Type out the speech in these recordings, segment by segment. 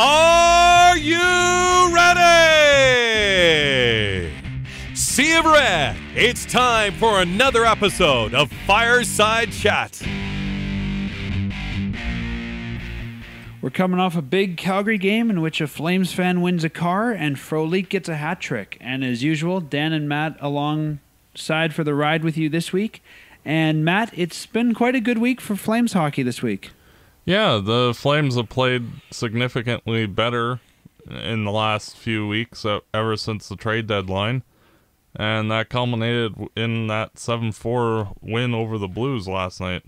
Are you ready? Sea of Red, it's time for another episode of Fireside Chat. We're coming off a big Calgary game in which a Flames fan wins a car and Frolík gets a hat trick. And as usual, Dan and Matt alongside for the ride with you this week. And Matt, it's been quite a good week for Flames hockey this week. Yeah, the Flames have played significantly better in the last few weeks ever since the trade deadline, and that culminated in that 7-4 win over the Blues last night.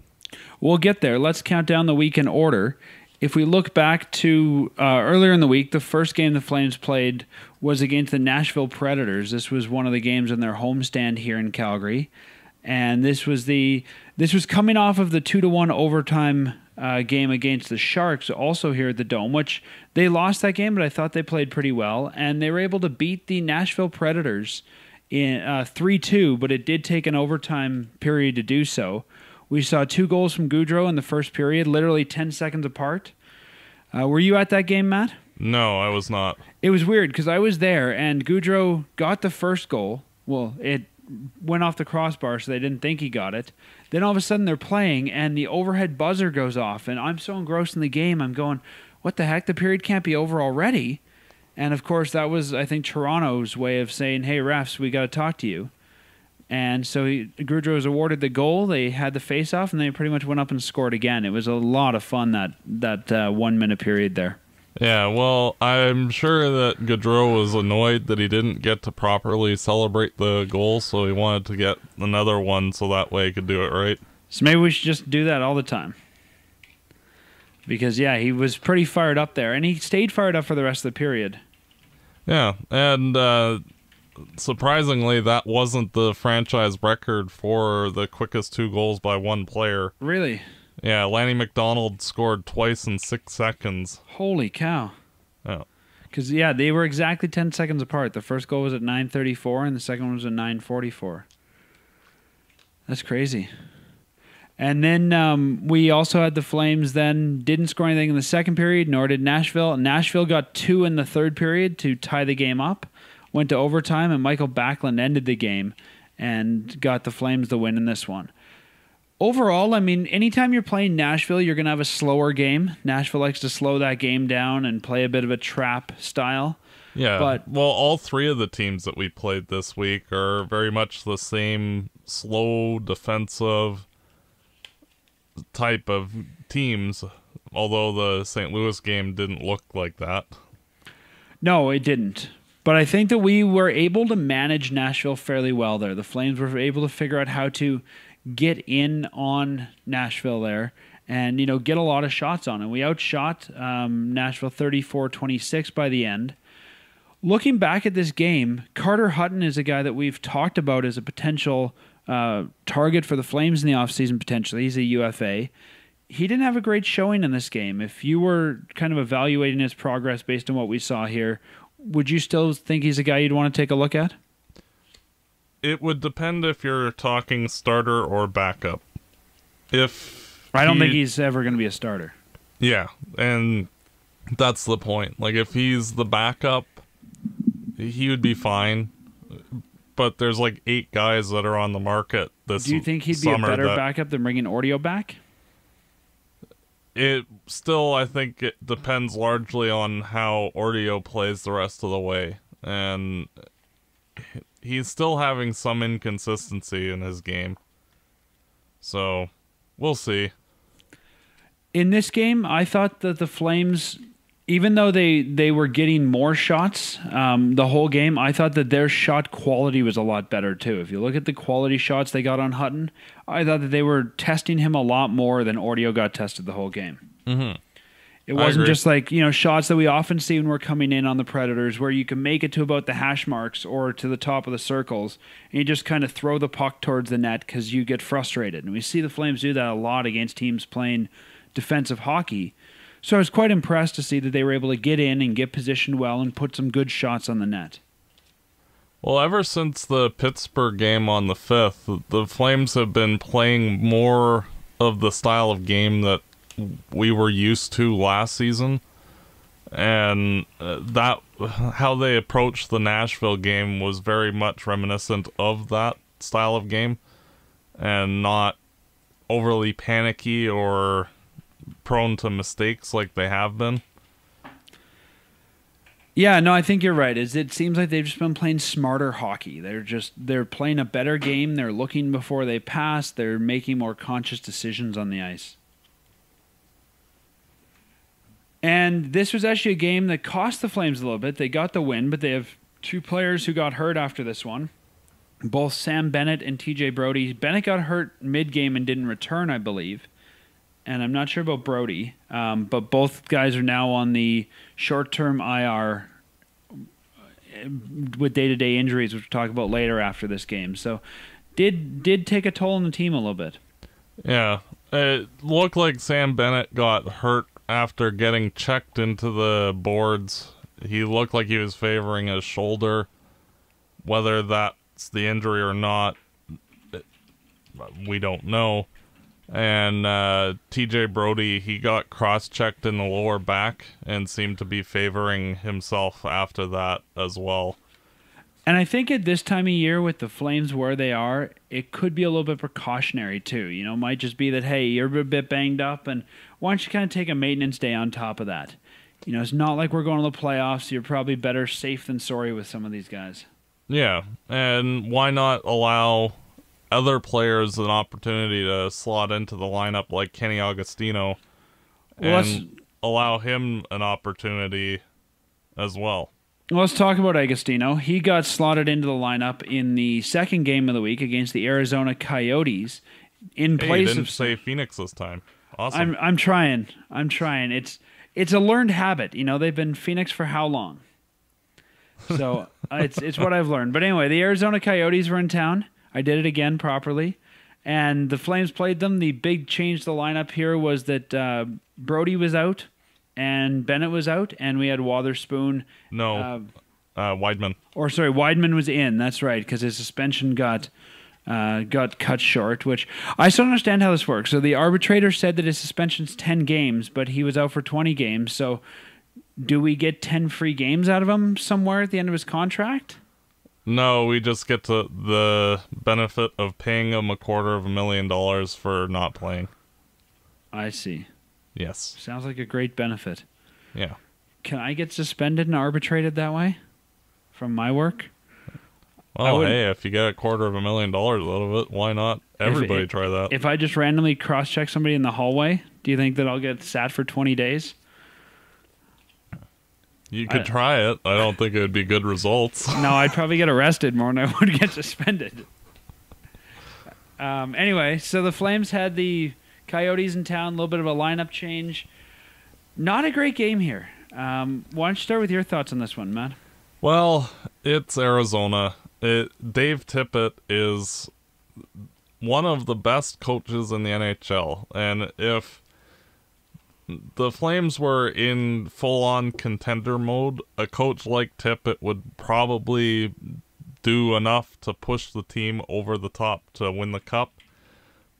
We'll get there. Let's count down the week in order. If we look back to earlier in the week, the first game the Flames played was against the Nashville Predators. This was one of the games in their homestand here in Calgary, and this was coming off of the 2-1 overtime game against the Sharks, also here at the Dome, which they lost that game, but I thought they played pretty well, and they were able to beat the Nashville Predators in 3-2, but it did take an overtime period to do so. We saw 2 goals from Gaudreau in the first period, literally 10 seconds apart. Were you at that game, Matt? No, I was not. It was weird, because I was there, and Gaudreau got the first goal. Well, it went off the crossbar, so they didn't think he got it. Then all of a sudden they're playing, and the overhead buzzer goes off, and I'm so engrossed in the game, I'm going, what the heck? The period can't be over already. And, of course, that was, I think, Toronto's way of saying, hey, refs, we got to talk to you. And so Gaudreau was awarded the goal. They had the face-off, and they pretty much went up and scored again. It was a lot of fun, that one-minute period there. Yeah, well, I'm sure that Gaudreau was annoyed that he didn't get to properly celebrate the goal, so he wanted to get another one so that way he could do it right. So maybe we should just do that all the time. Because, yeah, he was pretty fired up there, and he stayed fired up for the rest of the period. Yeah, and surprisingly, that wasn't the franchise record for the quickest 2 goals by one player. Really? Yeah, Lanny McDonald scored twice in 6 seconds. Holy cow. Oh. Because, yeah, they were exactly 10 seconds apart. The first goal was at 9:34, and the second one was at 9:44. That's crazy. And then we also had the Flames then didn't score anything in the second period, nor did Nashville. Nashville got 2 in the third period to tie the game up, went to overtime, and Michael Backlund ended the game and got the Flames the win in this one. Overall, I mean, anytime you're playing Nashville, you're going to have a slower game. Nashville likes to slow that game down and play a bit of a trap style. Yeah, but, well, all 3 of the teams that we played this week are very much the same slow, defensive type of teams, although the St. Louis game didn't look like that. No, it didn't. But I think that we were able to manage Nashville fairly well there. The Flames were able to figure out how to get in on Nashville there and, you know, get a lot of shots on it. We outshot Nashville 34-26 by the end. Looking back at this game, Carter Hutton is a guy that we've talked about as a potential target for the Flames in the offseason potentially. He's a UFA. He didn't have a great showing in this game. If you were kind of evaluating his progress based on what we saw here, would you still think he's a guy you'd want to take a look at? It would depend if you're talking starter or backup. I don't think he's ever going to be a starter. Yeah, and that's the point. Like, if he's the backup, he would be fine. But there's like 8 guys that are on the market this summer. Do you think he'd be a better backup than bringing Ordeo back? It still, I think it depends largely on how Ordeo plays the rest of the way. And he's still having some inconsistency in his game. So, we'll see. In this game, I thought that the Flames, even though they were getting more shots the whole game, I thought that their shot quality was a lot better too. If you look at the quality shots they got on Hutton, I thought that they were testing him a lot more than Ordeo got tested the whole game. Mm-hmm. It wasn't just like, you know, shots that we often see when we're coming in on the Predators where you can make it to about the hash marks or to the top of the circles and you just kind of throw the puck towards the net because you get frustrated. And we see the Flames do that a lot against teams playing defensive hockey. So I was quite impressed to see that they were able to get in and get positioned well and put some good shots on the net. Well, ever since the Pittsburgh game on the 5th, the Flames have been playing more of the style of game that we were used to last season, And that, how they approached the Nashville game was very much reminiscent of that style of game, and not overly panicky or prone to mistakes like they have been. Yeah, no, I think you're right. It seems like they've just been playing smarter hockey. They're playing a better game. They're looking before they pass. They're making more conscious decisions on the ice. And this was actually a game that cost the Flames a little bit. They got the win, but they have two players who got hurt after this one. Both Sam Bennett and TJ Brodie. Bennett got hurt mid-game and didn't return, I believe. And I'm not sure about Brodie. But both guys are now on the short-term IR with day-to-day injuries, which we'll talk about later after this game. So did take a toll on the team a little bit. Yeah. It looked like Sam Bennett got hurt after getting checked into the boards. He looked like he was favoring his shoulder. Whether that's the injury or not, we don't know. And TJ Brodie, he got cross-checked in the lower back and seemed to be favoring himself after that as well. And I think at this time of year with the Flames where they are, it could be a little bit precautionary too. You know, it might just be that, hey, you're a bit banged up, and why don't you kind of take a maintenance day on top of that? You know, it's not like we're going to the playoffs. So you're probably better safe than sorry with some of these guys. Yeah, and why not allow other players an opportunity to slot into the lineup, like Kenny Agostino, and allow him an opportunity as well? Let's talk about Agostino. He got slotted into the lineup in the second game of the week against the Arizona Coyotes in place of... Hey, didn't say Phoenix this time. Awesome. I'm trying. I'm trying. It's a learned habit. You know, they've been Phoenix for how long? So it's what I've learned. But anyway, the Arizona Coyotes were in town. I did it again properly. And the Flames played them. The big change to the lineup here was that Brodie was out. And Bennett was out, and we had Wotherspoon. No, Weidman. Or, sorry, Weidman was in. That's right, because his suspension got cut short, which I still don't understand how this works. So the arbitrator said that his suspension's 10 games, but he was out for 20 games. So do we get 10 free games out of him somewhere at the end of his contract? No, we just get to the benefit of paying him $250,000 for not playing. I see. Yes. Sounds like a great benefit. Yeah. Can I get suspended and arbitrated that way from my work? Well, hey, if you get $250,000 out of it, why not everybody try that? If I just randomly cross-check somebody in the hallway, do you think that I'll get sat for 20 days? You could try it. I don't think it would be good results. No, I'd probably get arrested more than I would get suspended. Anyway, so the Flames had the Coyotes in town, a little bit of a lineup change. Not a great game here. Why don't you start with your thoughts on this one, Matt? Well, it's Arizona. Dave Tippett is one of the best coaches in the NHL. And if the Flames were in full-on contender mode, a coach like Tippett would probably do enough to push the team over the top to win the cup.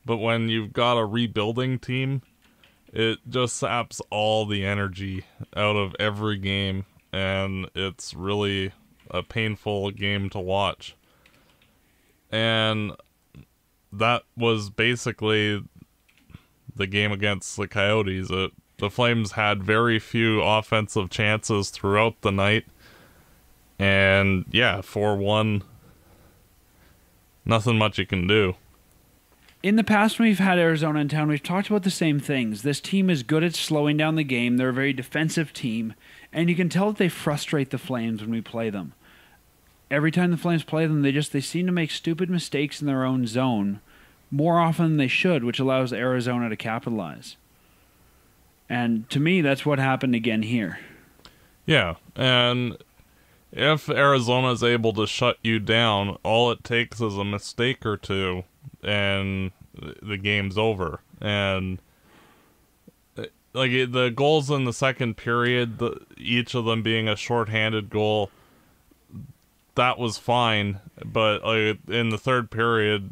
But when you've got a rebuilding team, it just saps all the energy out of every game, and it's really a painful game to watch. And that was basically the game against the Coyotes. The Flames had very few offensive chances throughout the night, and yeah, 4-1, nothing much you can do. In the past, when we've had Arizona in town, we've talked about the same things. This team is good at slowing down the game. They're a very defensive team, and you can tell that they frustrate the Flames when we play them. Every time the Flames play them, they seem to make stupid mistakes in their own zone more often than they should, which allows Arizona to capitalize. And to me, that's what happened again here. Yeah, and if Arizona is able to shut you down, all it takes is a mistake or two, and the game's over. And like the goals in the second period, each of them being a shorthanded goal, that was fine. But like in the third period,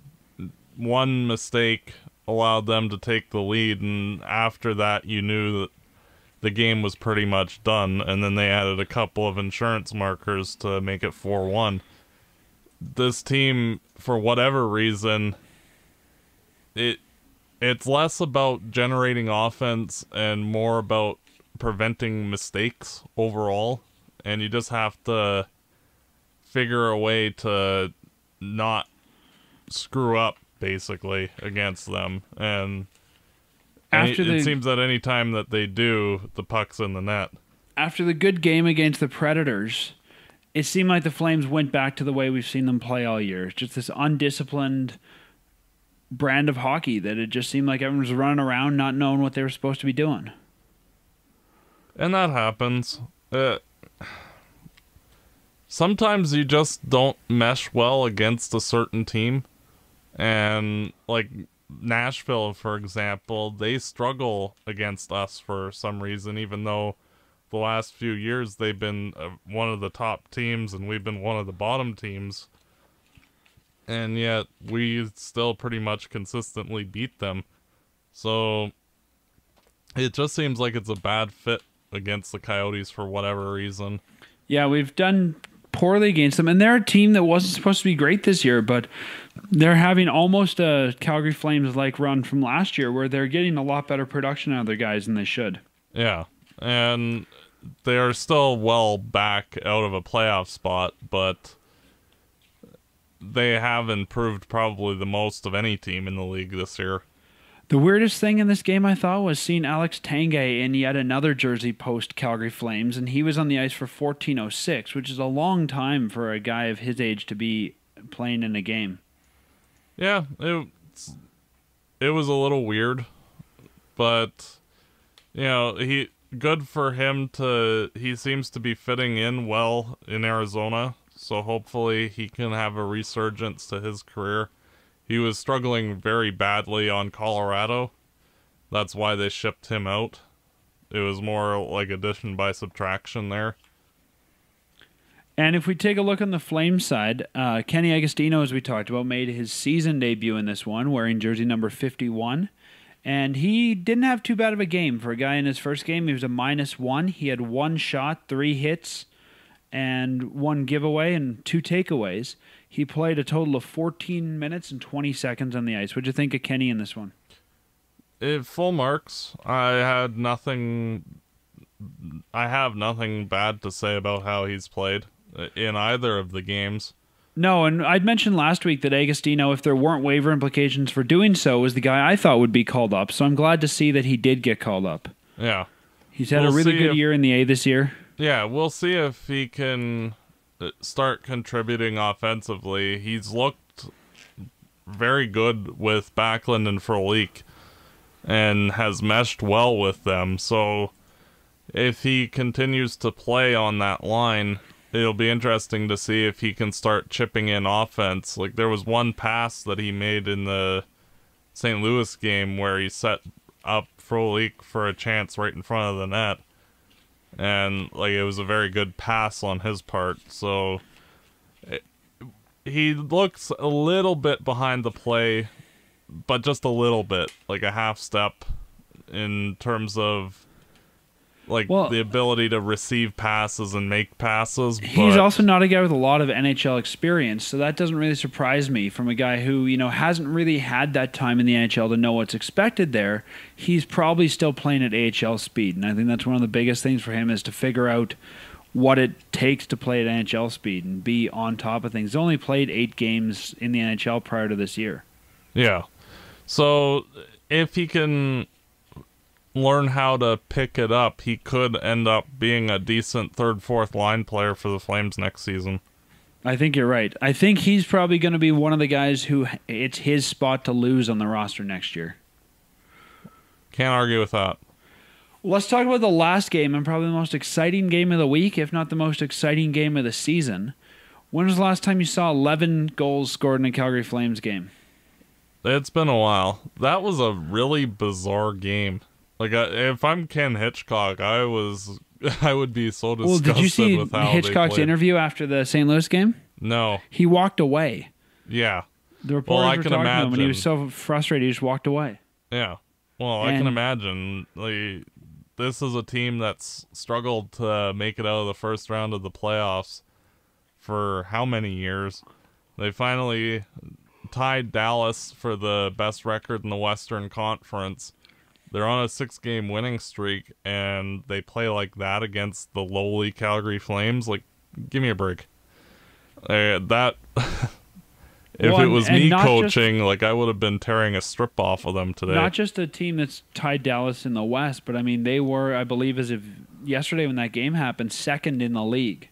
one mistake allowed them to take the lead, and after that, you knew that the game was pretty much done, and then they added a couple of insurance markers to make it 4-1. This team, for whatever reason, it's less about generating offense and more about preventing mistakes overall, and you just have to figure a way to not screw up, basically, against them. And it seems that any time that they do, the puck's in the net. After the good game against the Predators, it seemed like the Flames went back to the way we've seen them play all year. Just this undisciplined brand of hockey that it just seemed like everyone was running around not knowing what they were supposed to be doing. And that happens. Sometimes you just don't mesh well against a certain team. And, like, Nashville, for example, they struggle against us for some reason, even though the last few years they've been one of the top teams and we've been one of the bottom teams, and yet we still pretty much consistently beat them. So it just seems like it's a bad fit against the Coyotes for whatever reason. Yeah, we've done poorly against them, and they're a team that wasn't supposed to be great this year, but they're having almost a Calgary Flames like run from last year where they're getting a lot better production out of their guys than they should. Yeah, and they are still well back out of a playoff spot, but they have improved probably the most of any team in the league this year. The weirdest thing in this game, I thought, was seeing Alex Tanguay in yet another jersey post Calgary Flames, and he was on the ice for 14:06, which is a long time for a guy of his age to be playing in a game. Yeah, it was a little weird, but, you know, good for him to... He seems to be fitting in well in Arizona, so hopefully he can have a resurgence to his career. He was struggling very badly on Colorado. That's why they shipped him out. It was more like addition by subtraction there. And if we take a look on the Flames side, Kenny Agostino, as we talked about, made his season debut in this one, wearing jersey number 51. And he didn't have too bad of a game for a guy in his first game. He was a -1. He had 1 shot, 3 hits, and 1 giveaway and 2 takeaways. He played a total of 14 minutes and 20 seconds on the ice. What'd you think of Kenny in this one? Full marks. I have nothing bad to say about how he's played in either of the games. No, and I'd mentioned last week that Agostino, if there weren't waiver implications for doing so, was the guy I thought would be called up. So I'm glad to see that he did get called up. Yeah. He's had a really good year in the A this year. Yeah, we'll see if he can start contributing offensively. He's looked very good with Backlund and Frolík and has meshed well with them. So if he continues to play on that line, it'll be interesting to see if he can start chipping in offense. Like, there was one pass that he made in the St. Louis game where he set up Frolík for a chance right in front of the net. And, like, it was a very good pass on his part, so... He looks a little bit behind the play, but just a little bit, like a half step, in terms of, like, the ability to receive passes and make passes. He's also not a guy with a lot of NHL experience, so that doesn't really surprise me from a guy who, you know, hasn't really had that time in the NHL to know what's expected there. He's probably still playing at AHL speed, and I think that's one of the biggest things for him is to figure out what it takes to play at NHL speed and be on top of things. He's only played 8 games in the NHL prior to this year. Yeah. So if he can learn how to pick it up, he could end up being a decent 3rd, 4th line player for the Flames next season. I think you're right. I think he's probably going to be one of the guys who it's his spot to lose on the roster next year. Can't argue with that. Let's talk about the last game and probably the most exciting game of the week, if not the most exciting game of the season. When was the last time you saw 11 goals scored in a Calgary Flames game? It's been a while. That was a really bizarre game. Like, if I'm Ken Hitchcock, I would be so disgusted with how they played. Well, did you see Hitchcock's interview after the St. Louis game? No. He walked away. Yeah. The reporters were talking to him, and he was so frustrated, he just walked away. Yeah. Well, I can imagine. Like, this is a team that's struggled to make it out of the first round of the playoffs for how many years. They finally tied Dallas for the best record in the Western Conference. They're on a 6-game winning streak, and they play like that against the lowly Calgary Flames. Like, give me a break. If it was me coaching, I would have been tearing a strip off of them today. Not just a team that's tied Dallas in the West, but I mean, they were, I believe, as of yesterday when that game happened, second in the league.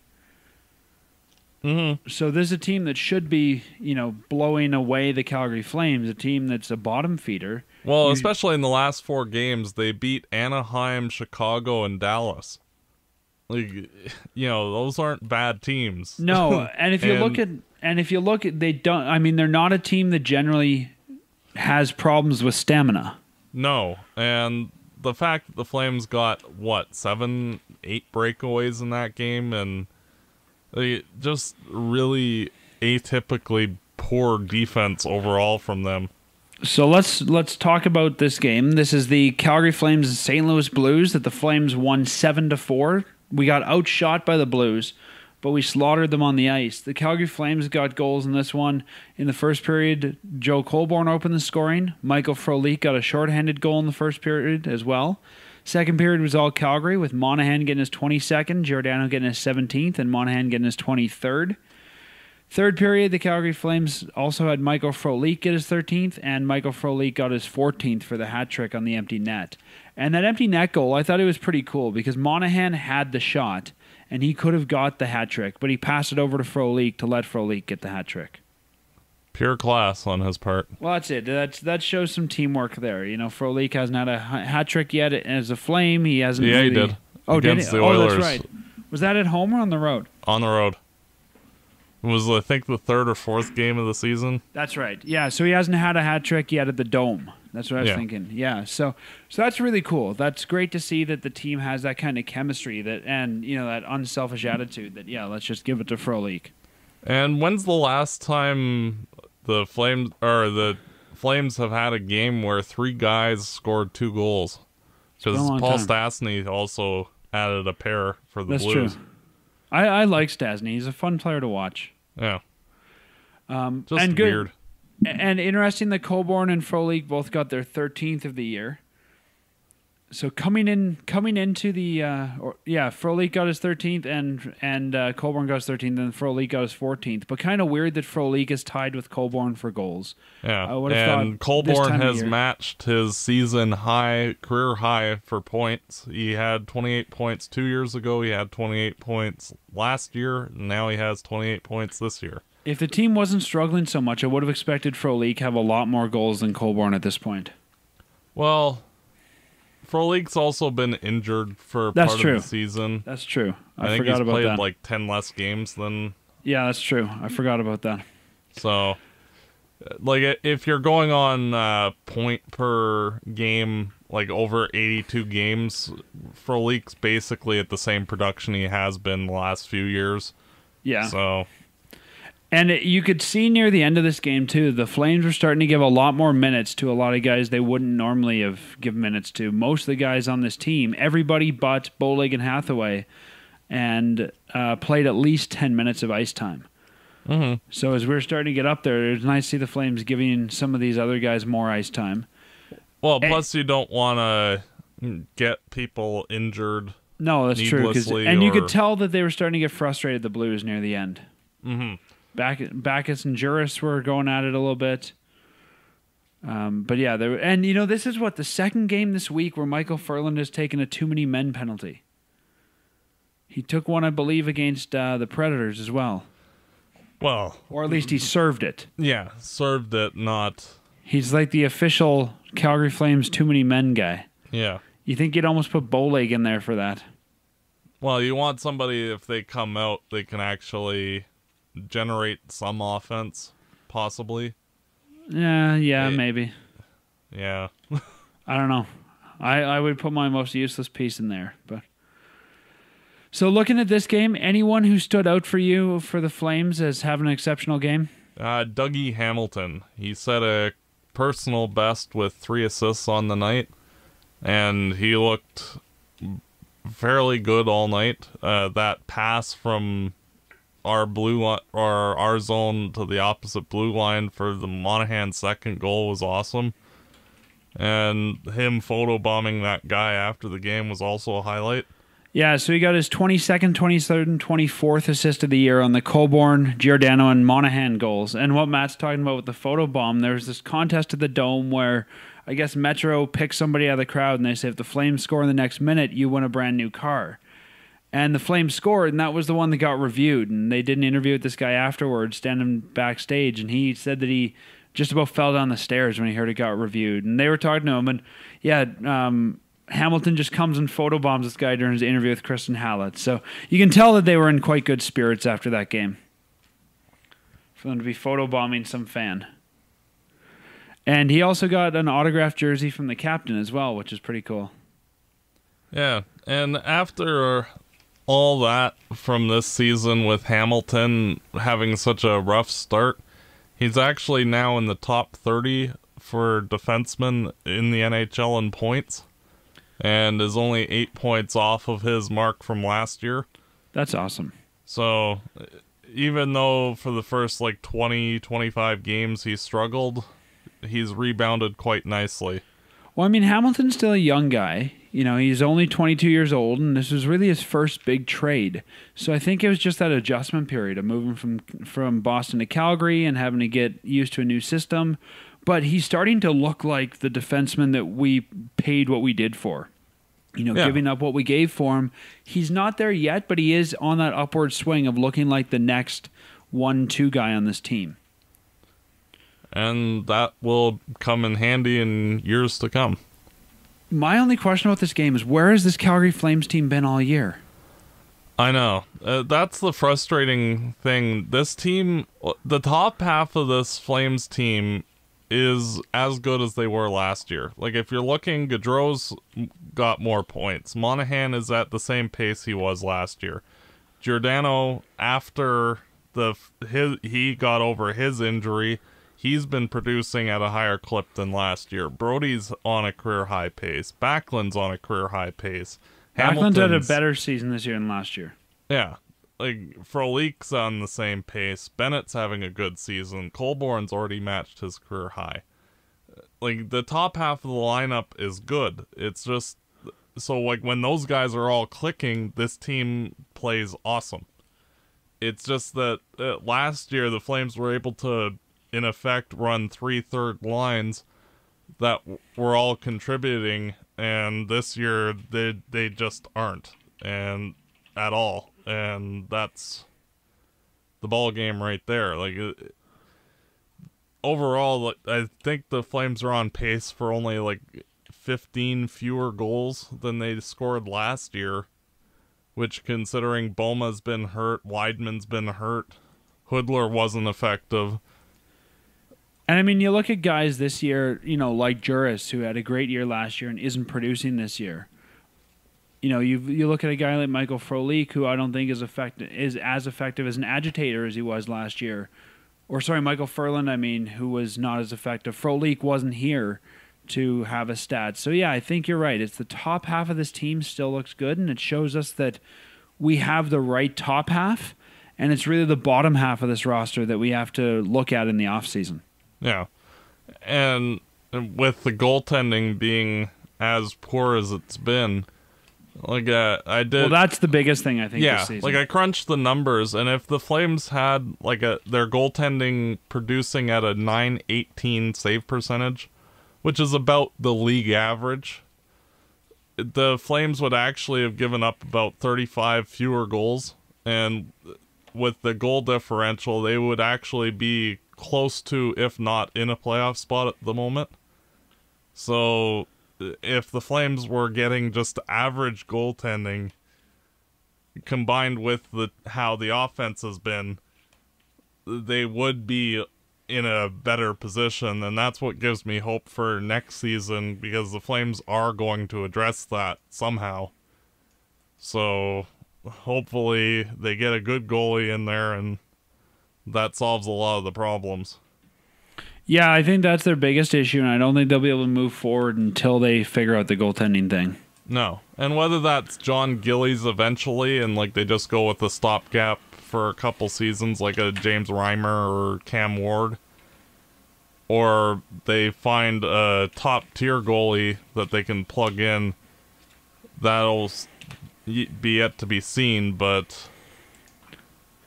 Mm-hmm. So there's a team that should be, you know, blowing away the Calgary Flames, a team that's a bottom feeder. Well, especially in the last 4 games, they beat Anaheim, Chicago, and Dallas. Like, you know, those aren't bad teams. No, and if you look at, they don't. I mean, they're not a team that generally has problems with stamina. No, and the fact that the Flames got what 7, 8 breakaways in that game, and they just really atypically poor defense overall from them. So let's talk about this game. This is the Calgary Flames and St. Louis Blues that the Flames won 7-4. We got outshot by the Blues, but we slaughtered them on the ice. The Calgary Flames got goals in this one. In the first period, Joe Colborne opened the scoring. Michael Frolík got a shorthanded goal in the first period as well. Second period was all Calgary, with Monahan getting his 22nd, Giordano getting his 17th, and Monahan getting his 23rd. Third period, the Calgary Flames also had Michael Frolík get his 13th, and Michael Frolík got his 14th for the hat trick on the empty net. And that empty net goal, I thought it was pretty cool because Monahan had the shot, and he could have got the hat trick, but he passed it over to Frolík to let Frolík get the hat trick. Pure class on his part. Well, that's it. That shows some teamwork there. You know, Frolík hasn't had a hat trick yet as a Flame. He hasn't. Yeah, really... he did. Oh, against the Oilers. Oh, that's right. Was that at home or on the road? On the road. It was, I think, the 3rd or 4th game of the season. That's right. Yeah. So he hasn't had a hat trick yet at the Dome. That's what I was thinking. Yeah. So that's really cool. That's great to see that the team has that kind of chemistry and you know that unselfish attitude that let's just give it to Frolík. And when's the last time the Flames have had a game where 3 guys scored 2 goals? Because Paul Stastny also added a pair for the Blues. That's true. I like Stastny. He's a fun player to watch. Yeah. Just and weird. And interesting that Colborne and Frolík both got their 13th of the year. So coming into the Frolík got his 13th and Colborne got his 13th and Frolík got his 14th. But kind of weird that Frolík is tied with Colborne for goals. Yeah, and Colborne has matched his career high for points. He had 28 points 2 years ago. He had 28 points last year. Now he has 28 points this year. If the team wasn't struggling so much, I would have expected Frolík have a lot more goals than Colborne at this point. Well, Frolík's also been injured for part of the season. That's true. I forgot about that. I think he's played like 10 less games than... Yeah, that's true. I forgot about that. So, like, if you're going on point per game, like over 82 games, Frolík's basically at the same production he has been the last few years. Yeah. So... And you could see near the end of this game, too, the Flames were starting to give a lot more minutes to a lot of guys they wouldn't normally have given minutes to. Most of the guys on this team, everybody but Bolig and Hathaway, and played at least 10 minutes of ice time. Mm-hmm. So as we're starting to get up there, it's nice to see the Flames giving some of these other guys more ice time. Well, plus you don't want to get people injured. No, that's true. And you could tell that they were starting to get frustrated, the Blues, near the end. Mm-hmm. Backus and Juris were going at it a little bit. But yeah, and you know, this is the second game this week where Michael Ferland has taken a too many men penalty. He took one, I believe, against the Predators as well. Well, or at least he served it. Yeah, served it, not... He's like the official Calgary Flames too many men guy. Yeah. You think you'd almost put Bolig in there for that. Well, you want somebody, if they come out, they can actually... generate some offense, possibly. Yeah, maybe. Yeah. I don't know. I would put my most useless piece in there. But so looking at this game, anyone who stood out for you for the Flames as having an exceptional game? Dougie Hamilton. He set a personal best with 3 assists on the night, and he looked fairly good all night. That pass from our blue line, or our zone to the opposite blue line for the Monahan second goal was awesome. And him photobombing that guy after the game was also a highlight. Yeah, so he got his 22nd, 23rd, and 24th assist of the year on the Colborne, Giordano, and Monahan goals. And what Matt's talking about with the photobomb, there's this contest at the Dome where I guess Metro picks somebody out of the crowd and they say, if the Flames score in the next minute, you win a brand new car. And the Flames scored, and that was the one that got reviewed. And they did an interview with this guy afterwards, standing backstage, and he said that he just about fell down the stairs when he heard it got reviewed. And they were talking to him, and yeah, Hamilton just comes and photobombs this guy during his interview with Kristen Hallett. So you can tell that they were in quite good spirits after that game, for them to be photobombing some fan. And he also got an autographed jersey from the captain as well, which is pretty cool. Yeah, and after all that from this season with Hamilton having such a rough start, he's actually now in the top 30 for defensemen in the NHL in points, and is only 8 points off of his mark from last year. That's awesome. So even though for the first like 20, 25 games he struggled, he's rebounded quite nicely. Well, I mean, Hamilton's still a young guy. You know, he's only 22 years old, and this was really his first big trade. So I think it was just that adjustment period of moving from Boston to Calgary and having to get used to a new system. But he's starting to look like the defenseman that we paid what we did for. You know, yeah, giving up what we gave for him. He's not there yet, but he is on that upward swing of looking like the next 1-2 guy on this team. And that will come in handy in years to come. My only question about this game is, where has this Calgary Flames team been all year? I know. That's the frustrating thing. This team, the top half of this Flames team, is as good as they were last year. Like, if you're looking, Gaudreau's got more points. Monahan is at the same pace he was last year. Giordano, after he got over his injury, he's been producing at a higher clip than last year. Brodie's on a career-high pace. Backlund's on a career-high pace. Backlund had a better season this year than last year. Yeah. Like, Frolík's on the same pace. Bennett's having a good season. Colborne's already matched his career high. Like, the top half of the lineup is good. It's just, so like when those guys are all clicking, this team plays awesome. It's just that last year the Flames were able to, in effect, run 3 third lines that were all contributing, and this year they just aren't, and at all. And that's the ball game right there. Like, overall, I think the Flames are on pace for only like 15 fewer goals than they scored last year, which, considering Boma's been hurt, Weidman's been hurt, Hoodler wasn't effective. And I mean, you look at guys this year, you know, like Juris, who had a great year last year and isn't producing this year. You know, you look at a guy like Michael Frolík, who I don't think is as effective as an agitator as he was last year. Or, sorry, Michael Ferland, I mean, who was not as effective. Frolík wasn't here to have a stat. So, yeah, I think you're right. It's the top half of this team still looks good, and it shows us that we have the right top half, and it's really the bottom half of this roster that we have to look at in the offseason. Yeah. And with the goaltending being as poor as it's been, like, I did. Well, that's the biggest thing, I think. Yeah, this season. Like, I crunched the numbers, and if the Flames had like their goaltending producing at a .918 save percentage, which is about the league average, the Flames would actually have given up about 35 fewer goals, and with the goal differential, they would actually be close to, if not in a playoff spot at the moment. So if the Flames were getting just average goaltending combined with how the offense has been, they would be in a better position, and that's what gives me hope for next season, because the Flames are going to address that somehow. So hopefully they get a good goalie in there, and that solves a lot of the problems. Yeah, I think that's their biggest issue, and I don't think they'll be able to move forward until they figure out the goaltending thing. No. And whether that's Jon Gillies eventually and like they just go with the stopgap for a couple seasons like a James Reimer or Cam Ward, or they find a top-tier goalie that they can plug in, that'll be yet to be seen, but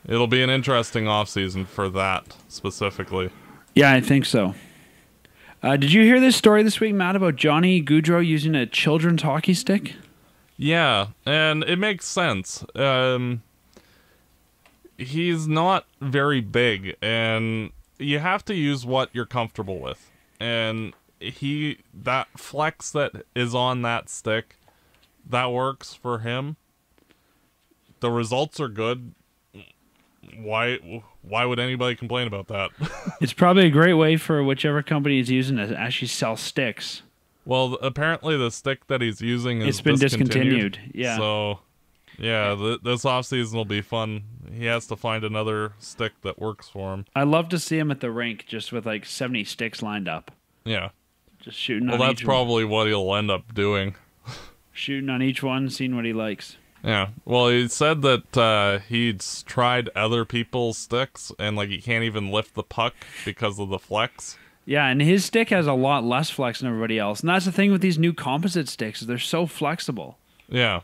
it'll be an interesting offseason for that specifically. Yeah, I think so. Did you hear this story this week, Matt, about Johnny Gaudreau using a children's hockey stick? Yeah, and it makes sense. He's not very big, and you have to use what you're comfortable with. And that flex that is on that stick, that works for him. The results are good. Why would anybody complain about that? It's probably a great way for whichever company is using it to actually sell sticks. Well, apparently the stick that he's using is discontinued. Yeah. So, yeah, this offseason will be fun. He has to find another stick that works for him. I love to see him at the rink just with like 70 sticks lined up. Yeah. Just shooting on each one. Well, that's probably what he'll end up doing. Shooting on each one, seeing what he likes. Yeah, well, he said that he's tried other people's sticks, and like he can't even lift the puck because of the flex. Yeah, and his stick has a lot less flex than everybody else, and that's the thing with these new composite sticks, is they're so flexible. Yeah.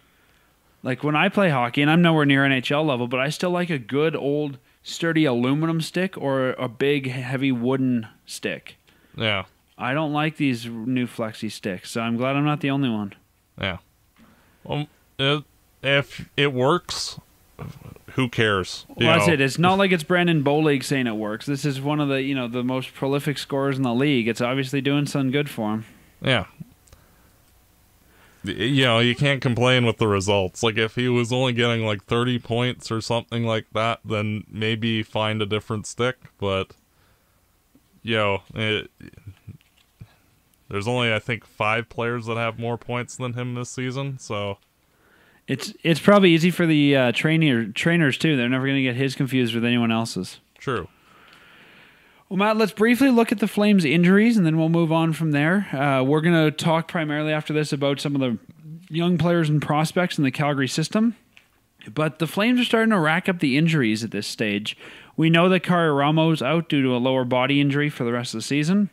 Like, when I play hockey, and I'm nowhere near NHL level, but I still like a good, old, sturdy aluminum stick or a big, heavy wooden stick. Yeah. I don't like these new flexy sticks, so I'm glad I'm not the only one. Yeah. Well, if it works, who cares? Well, that's it. It's not like it's Brandon Bolig saying it works. This is one of the, you know, the most prolific scorers in the league. It's obviously doing something good for him. Yeah. You know, you can't complain with the results. Like, if he was only getting like 30 points or something like that, then maybe find a different stick. But, you know, there's only, I think, 5 players that have more points than him this season, so... It's probably easy for the trainers, too. They're never going to get his confused with anyone else's. True. Well, Matt, let's briefly look at the Flames' injuries, and then we'll move on from there. We're going to talk primarily after this about some of the young players and prospects in the Calgary system. But the Flames are starting to rack up the injuries at this stage. We know that Kari Ramo's out due to a lower body injury for the rest of the season.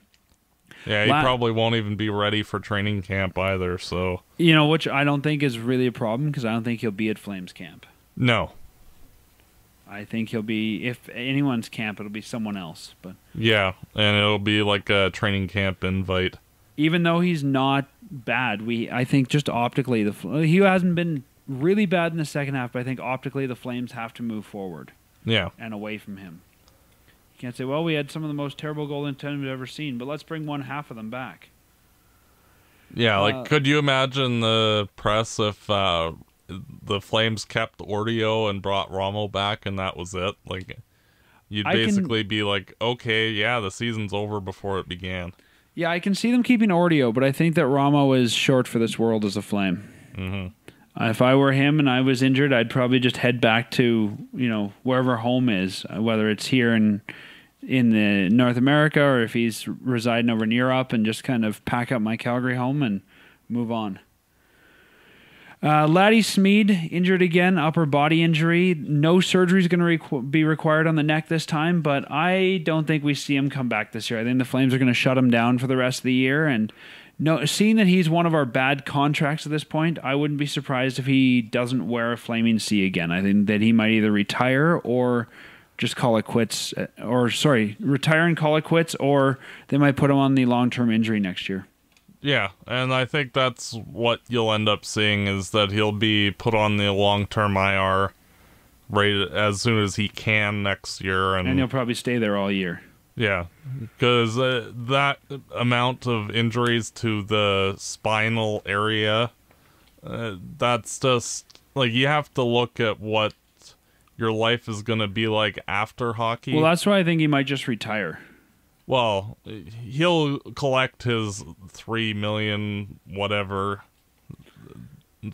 Yeah, he probably won't even be ready for training camp either, so... You know, which I don't think is really a problem, because I don't think he'll be at Flames camp. No. I think he'll be... If anyone's camp, it'll be someone else, but... Yeah, and it'll be like a training camp invite. Even though he's not bad, I think just optically... He hasn't been really bad in the second half, but I think optically the Flames have to move forward. Yeah. And away from him. Can't say, well, we had some of the most terrible goaltending we've ever seen, but let's bring one half of them back. Yeah, like, could you imagine the press if the Flames kept Ordeo and brought Rommel back and that was it? Like, you'd basically be like, okay, yeah, the season's over before it began. Yeah, I can see them keeping Ordeo, but I think that Rommel is short for this world as a Flame. Mm-hmm. If I were him and I was injured, I'd probably just head back to, you know, wherever home is, whether it's here in the North America, or if he's residing over in Europe, and just kind of pack up my Calgary home and move on. Laddie Smeed, injured again, upper body injury. No surgery is going to be required on the neck this time, but I don't think we see him come back this year. I think the Flames are going to shut him down for the rest of the year, and no, seeing that he's one of our bad contracts at this point, I wouldn't be surprised if he doesn't wear a Flaming C again. I think that he might either retire or... just call it quits, or sorry, retire and call it quits, or they might put him on the long-term injury next year. Yeah, and I think that's what you'll end up seeing, is that he'll be put on the long-term IR right as soon as he can next year. And he'll probably stay there all year. Yeah, because that amount of injuries to the spinal area, that's just, like, you have to look at what your life is going to be like after hockey. Well, that's why I think he might just retire. Well, he'll collect his $3 million whatever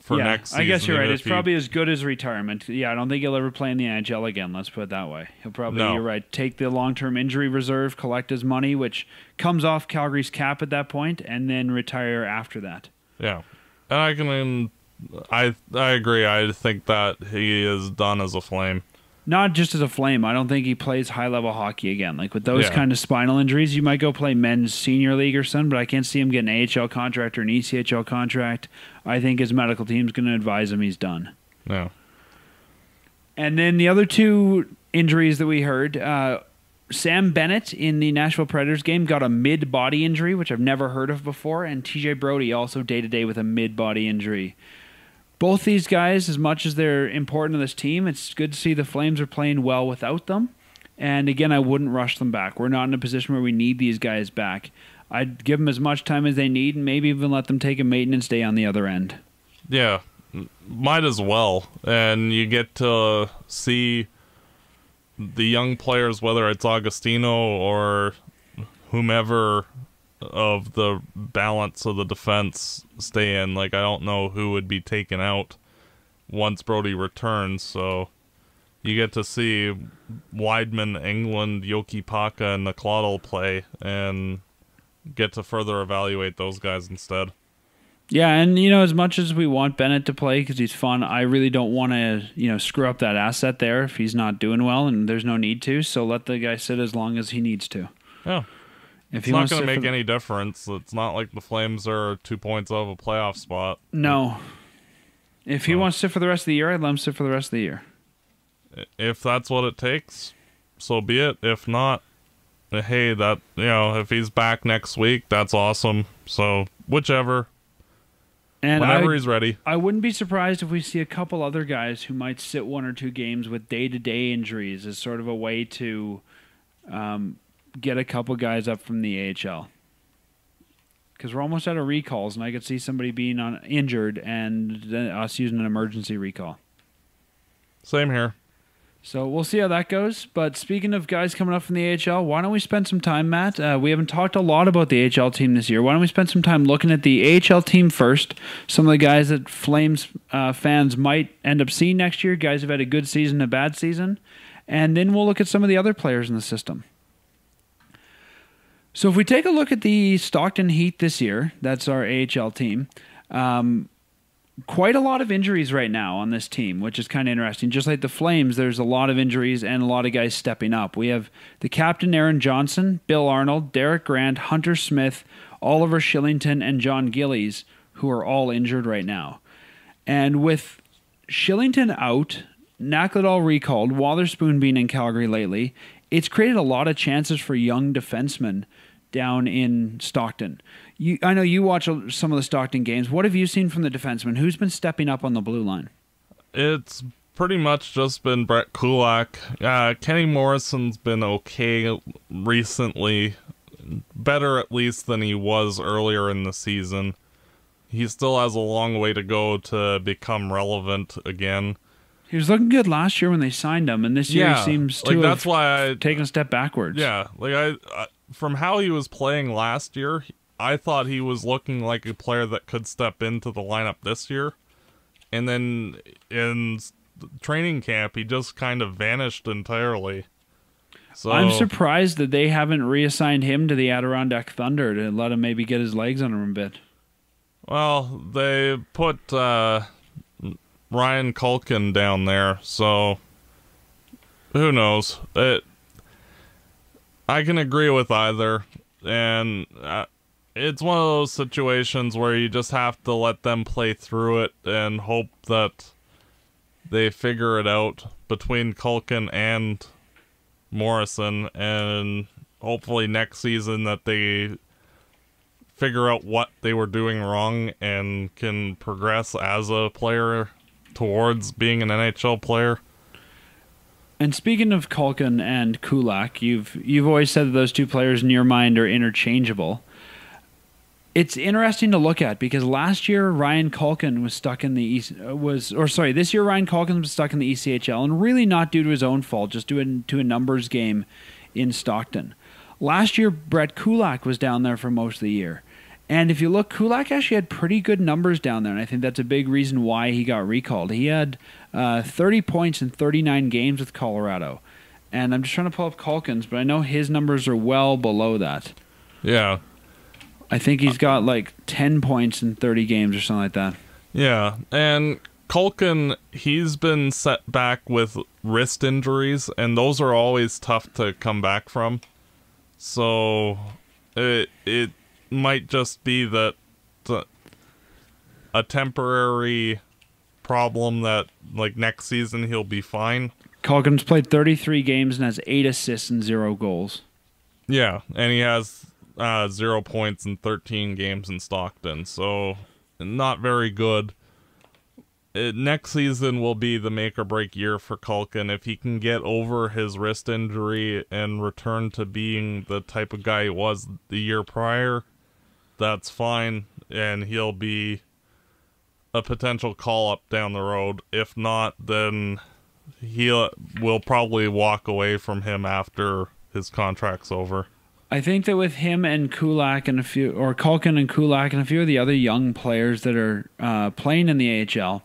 for next season. I guess you're right. It's probably as good as retirement. Yeah, I don't think he'll ever play in the NHL again, let's put it that way. He'll probably, you're right, take the long-term injury reserve, collect his money, which comes off Calgary's cap at that point, and then retire after that. Yeah. And I can, I agree. I think that he is done as a Flame. Not just as a Flame. I don't think he plays high-level hockey again. Like, with those kind of spinal injuries, you might go play men's senior league or something, but I can't see him get an AHL contract or an ECHL contract. I think his medical team's going to advise him he's done. Yeah. And then the other two injuries that we heard, Sam Bennett in the Nashville Predators game got a mid-body injury, which I've never heard of before, and TJ Brodie also day-to-day with a mid-body injury. Both these guys, as much as they're important to this team, it's good to see the Flames are playing well without them. And again, I wouldn't rush them back. We're not in a position where we need these guys back. I'd give them as much time as they need and maybe even let them take a maintenance day on the other end. Yeah, might as well. And you get to see the young players, whether it's Agostino or whomever of the balance of the defense stay in. Like, I don't know who would be taken out once Brodie returns, so you get to see Weidman, England, Yoki Paka, and Naklodal play and get to further evaluate those guys instead. Yeah, and, you know, as much as we want Bennett to play because he's fun, I really don't want to, you know, screw up that asset there if he's not doing well, and there's no need to, so let the guy sit as long as he needs to. Yeah. If it's not going to make any difference. It's not like the Flames are 2 points out of a playoff spot. No. If he wants to sit for the rest of the year, I'd let him sit for the rest of the year. If that's what it takes, so be it. If not, hey, that, you know, if he's back next week, that's awesome. So, whichever. And whenever he's ready. I wouldn't be surprised if we see a couple other guys who might sit one or two games with day-to-day injuries as sort of a way to get a couple guys up from the AHL, because we're almost out of recalls, and I could see somebody being injured and then us using an emergency recall. Same here. So we'll see how that goes. But speaking of guys coming up from the AHL, why don't we spend some time, Matt? We haven't talked a lot about the AHL team this year. Why don't we spend some time looking at the AHL team first, some of the guys that Flames fans might end up seeing next year, guys who've had a good season, a bad season, and then we'll look at some of the other players in the system. So if we take a look at the Stockton Heat this year, that's our AHL team, quite a lot of injuries right now on this team, which is kind of interesting. Just like the Flames, there's a lot of injuries and a lot of guys stepping up. We have the captain, Aaron Johnson, Bill Arnold, Derek Grant, Hunter Smith, Oliver Shillington, and Jon Gillies, who are all injured right now. And with Shillington out, Naklodal recalled, Wotherspoon being in Calgary lately, it's created a lot of chances for young defensemen down in Stockton. I know you watch some of the Stockton games. What have you seen from the defensemen? Who's been stepping up on the blue line? It's pretty much just been Brett Kulak. Kenny Morrison's been okay recently. Better, at least, than he was earlier in the season. He still has a long way to go to become relevant again. He was looking good last year when they signed him, and this year he seems to have taken a step backwards. Yeah, like from how he was playing last year, I thought he was looking like a player that could step into the lineup this year. And then in training camp, he just kind of vanished entirely. So I'm surprised that they haven't reassigned him to the Adirondack Thunder to let him maybe get his legs under him a bit. Well, they put Ryan Culkin down there, so who knows? I can agree with either, and it's one of those situations where you just have to let them play through it and hope that they figure it out between Culkin and Morrison, and hopefully next season that they figure out what they were doing wrong and can progress as a player towards being an NHL player. And speaking of Culkin and Kulak, you've always said that those two players in your mind are interchangeable. It's interesting to look at because last year Ryan Culkin was stuck in the this year Ryan Culkin was stuck in the ECHL, and really not due to his own fault, just due to a numbers game in Stockton. Last year Brett Kulak was down there for most of the year. And if you look, Kulak actually had pretty good numbers down there, and I think that's a big reason why he got recalled. He had 30 points in 39 games with Colorado. And I'm just trying to pull up Culkin's, but I know his numbers are well below that. Yeah. I think he's got like 10 points in 30 games or something like that. Yeah, and Culkin, he's been set back with wrist injuries, and those are always tough to come back from. So it might just be that a temporary problem that, like, next season he'll be fine. Culkin's played 33 games and has 8 assists and 0 goals. Yeah, and he has 0 points in 13 games in Stockton, so not very good. Next season will be the make-or-break year for Culkin. If he can get over his wrist injury and return to being the type of guy he was the year prior, that's fine, and he'll be a potential call-up down the road. If not, then we'll probably walk away from him after his contract's over. I think that with him and Kulak and a few, or Culkin and Kulak and a few of the other young players that are playing in the AHL,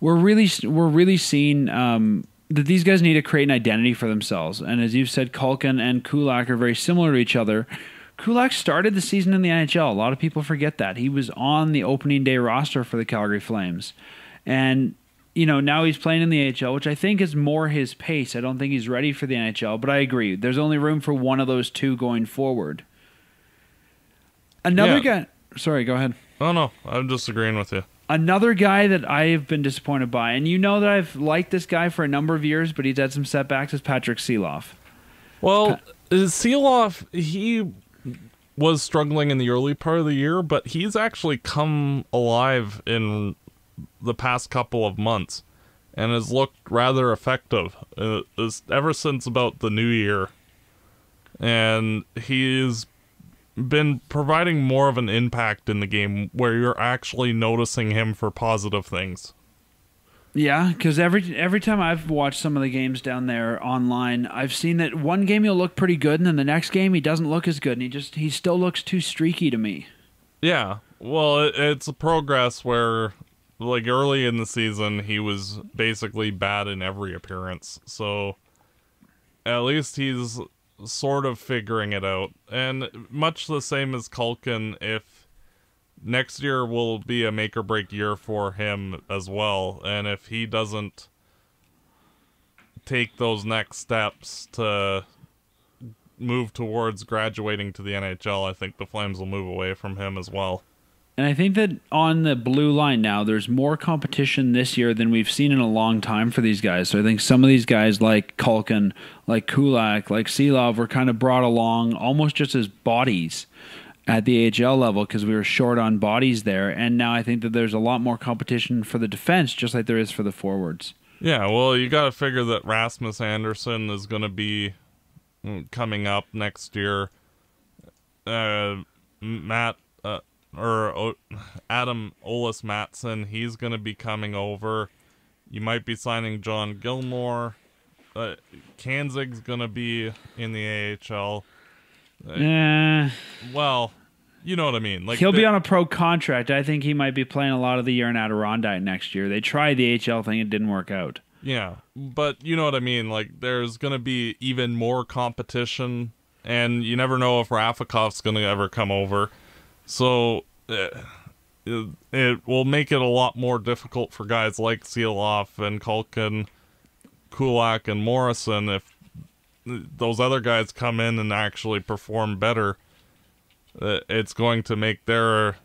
we're really seeing that these guys need to create an identity for themselves. And as you've said, Culkin and Kulak are very similar to each other. Kulak started the season in the NHL. A lot of people forget that. He was on the opening day roster for the Calgary Flames. And, you know, now he's playing in the AHL, which I think is more his pace. I don't think he's ready for the NHL, but I agree. There's only room for one of those two going forward. Another guy... Sorry, go ahead. Oh, no. I'm just agreeing with you. Another guy that I've been disappointed by, and you know that I've liked this guy for a number of years, but he's had some setbacks, is Patrick Sieloff. Well, Sieloff, he was struggling in the early part of the year, but he's actually come alive in the past couple of months and has looked rather effective ever since about the new year. And he's been providing more of an impact in the game where you're actually noticing him for positive things. Yeah, because every time I've watched some of the games down there online, I've seen that one game he'll look pretty good, and then the next game he doesn't look as good, and he still looks too streaky to me. Yeah, well, it's a progress where, like, early in the season, he was basically bad in every appearance, so at least he's sort of figuring it out. And much the same as Culkin, if next year will be a make-or-break year for him as well, and if he doesn't take those next steps to move towards graduating to the NHL, I think the Flames will move away from him as well. And I think that on the blue line now, there's more competition this year than we've seen in a long time for these guys. So I think some of these guys like Culkin, like Kulak, like Sieloff were kind of brought along almost just as bodies at the AHL level because we were short on bodies there, and now I think that there's a lot more competition for the defense just like there is for the forwards. Yeah, well, you got to figure that Rasmus Andersson is going to be coming up next year. Adam Olas Mattsson, he's going to be coming over. You might be signing Jon Gilmour. Kanzig's going to be in the AHL. Well, you know what I mean. Like, he'll be on a pro contract. I think he might be playing a lot of the year in Adirondack next year. They tried the AHL thing, it didn't work out. Yeah, but you know what I mean. Like, there's going to be even more competition, and you never know if Rafikov's going to ever come over. So it will make it a lot more difficult for guys like Sieloff and Culkin, Kulak, and Morrison if those other guys come in and actually perform better. It's going to make their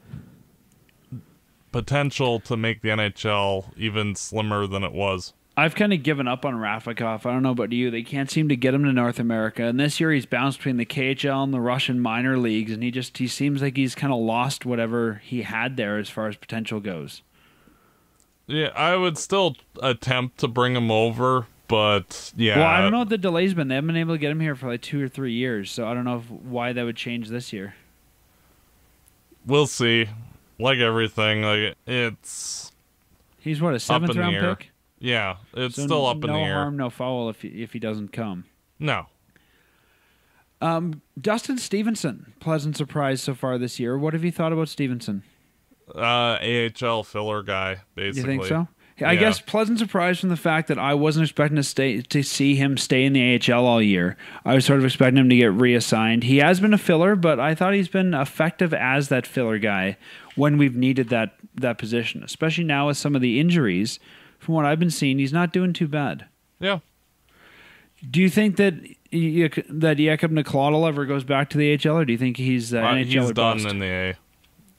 potential to make the NHL even slimmer than it was. I've kind of given up on Rafikov. I don't know about you. They can't seem to get him to North America. And this year he's bounced between the KHL and the Russian minor leagues, and he seems like he's kind of lost whatever he had there as far as potential goes. Yeah, I would still attempt to bring him over, but yeah. Well, I don't know what the delay's been. They haven't been able to get him here for like 2 or 3 years, so I don't know why that would change this year. We'll see. Like everything, like he's what, a 7th round pick? Yeah, it's still up in the air. No harm, no foul if he doesn't come. No. Dustin Stevenson, pleasant surprise so far this year. What have you thought about Stevenson? AHL filler guy, basically. You think so? I guess pleasant surprise from the fact that I wasn't expecting to see him stay in the AHL all year. I was sort of expecting him to get reassigned. He has been a filler, but I thought he's been effective as that filler guy when we've needed that position, especially now with some of the injuries. From what I've been seeing, he's not doing too bad. Yeah. Do you think that Jakub Nekladal ever goes back to the AHL, or do you think he's NHL? He's done in the A.